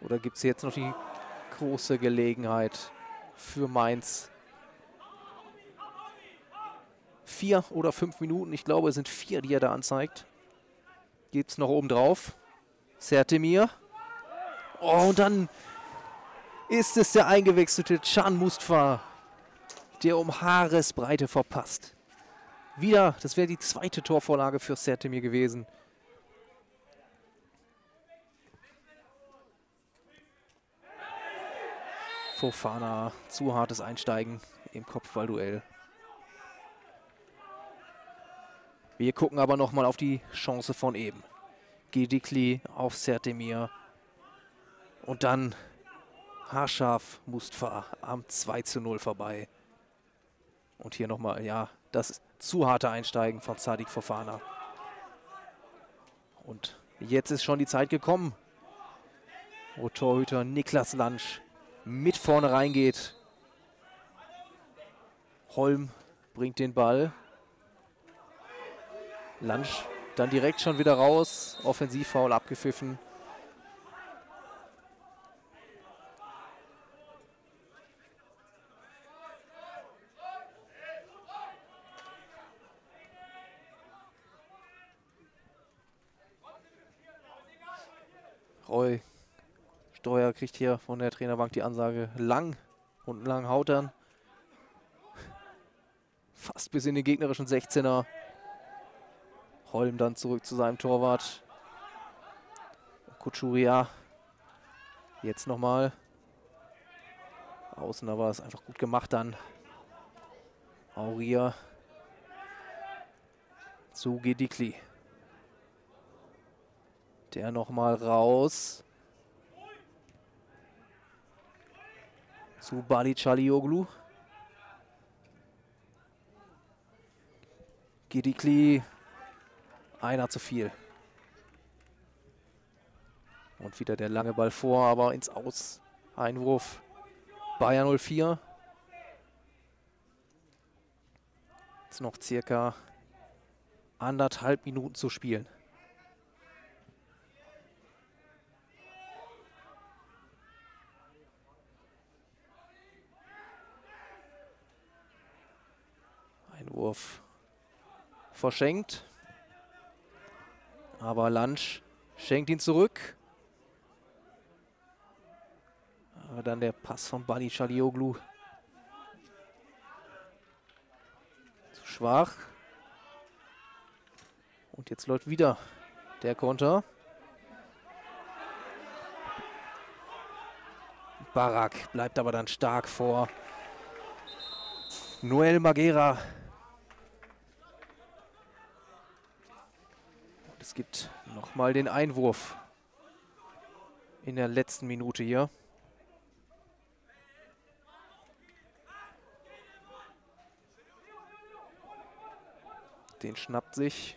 Oder gibt es jetzt noch die große Gelegenheit für Mainz? 4 oder 5 Minuten, ich glaube, es sind 4, die er da anzeigt. Geht es noch oben drauf? Sertemir. Oh, und dann ist es der eingewechselte Can Mustafa, der um Haaresbreite verpasst. Wieder, das wäre die zweite Torvorlage für Sertemir gewesen. Fofana, zu hartes Einsteigen im Kopfballduell. Wir gucken aber nochmal auf die Chance von eben. Gedikli auf Sertemir. Und dann haarscharf Mustafa am 2:0 vorbei. Und hier nochmal, ja, das zu harte Einsteigen von Sadik Fofana. Und jetzt ist schon die Zeit gekommen, wo Torhüter Niklas Landsch mit vorne reingeht. Holm bringt den Ball. Landsch dann direkt schon wieder raus. Offensivfoul abgepfiffen. Roy Steuer kriegt hier von der Trainerbank die Ansage, lang und lang haut dann. Fast bis in den gegnerischen 16er. Holm dann zurück zu seinem Torwart. Kutschuria jetzt nochmal. Außen aber ist einfach gut gemacht dann. Aurier zu Gedikli. Der nochmal raus. Zu Bali Chalioglu. Gedikli. Einer zu viel. Und wieder der lange Ball vor, aber ins Aus. Einwurf. Bayer 04. Jetzt noch circa 1,5 Minuten zu spielen. Wurf verschenkt, aber Landsch schenkt ihn zurück. Aber dann der Pass von Bali Chalioglu. Zu schwach. Und jetzt läuft wieder der Konter. Barak bleibt aber dann stark vor. Noel Maguera. Es gibt nochmal den Einwurf in der letzten Minute hier. Den schnappt sich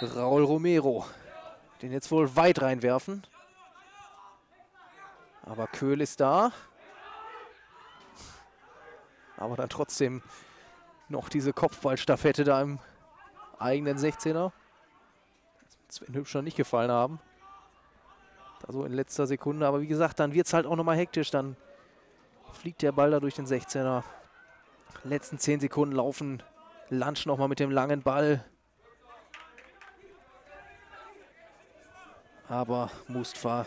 Raúl Romero. Den jetzt wohl weit reinwerfen. Aber Köhl ist da. Aber dann trotzdem noch diese Kopfballstaffette da im eigenen 16er. Das wird Sven Hübscher nicht gefallen haben. Also in letzter Sekunde. Aber wie gesagt, dann wird es halt auch nochmal hektisch. Dann fliegt der Ball da durch den 16er. Letzten 10 Sekunden laufen. Landsch nochmal mit dem langen Ball. Aber Mustafa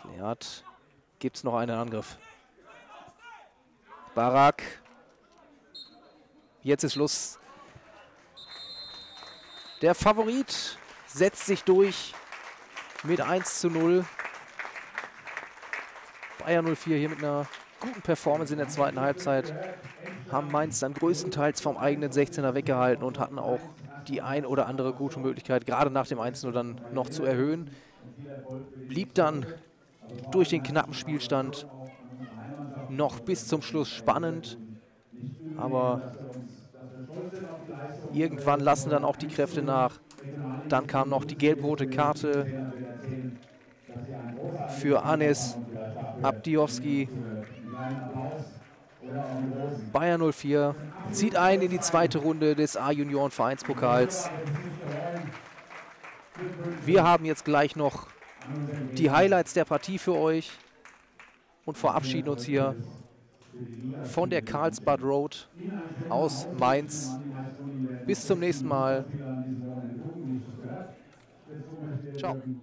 klärt. Gibt es noch einen Angriff. Barak. Jetzt ist Schluss. Der Favorit setzt sich durch mit 1:0. Bayer 04 hier mit einer guten Performance in der zweiten Halbzeit. Haben Mainz dann größtenteils vom eigenen 16er weggehalten und hatten auch die ein oder andere gute Möglichkeit, gerade nach dem 1:0 dann noch zu erhöhen. Blieb dann durch den knappen Spielstand noch bis zum Schluss spannend. Aber irgendwann lassen dann auch die Kräfte nach. Dann kam noch die gelb-rote Karte für Anis Abdijowski. Bayer 04 zieht ein in die zweite Runde des A-Junioren-Vereinspokals. Wir haben jetzt gleich noch die Highlights der Partie für euch und verabschieden uns hier von der Karlsbad Road aus Mainz. Bis zum nächsten Mal. Ciao.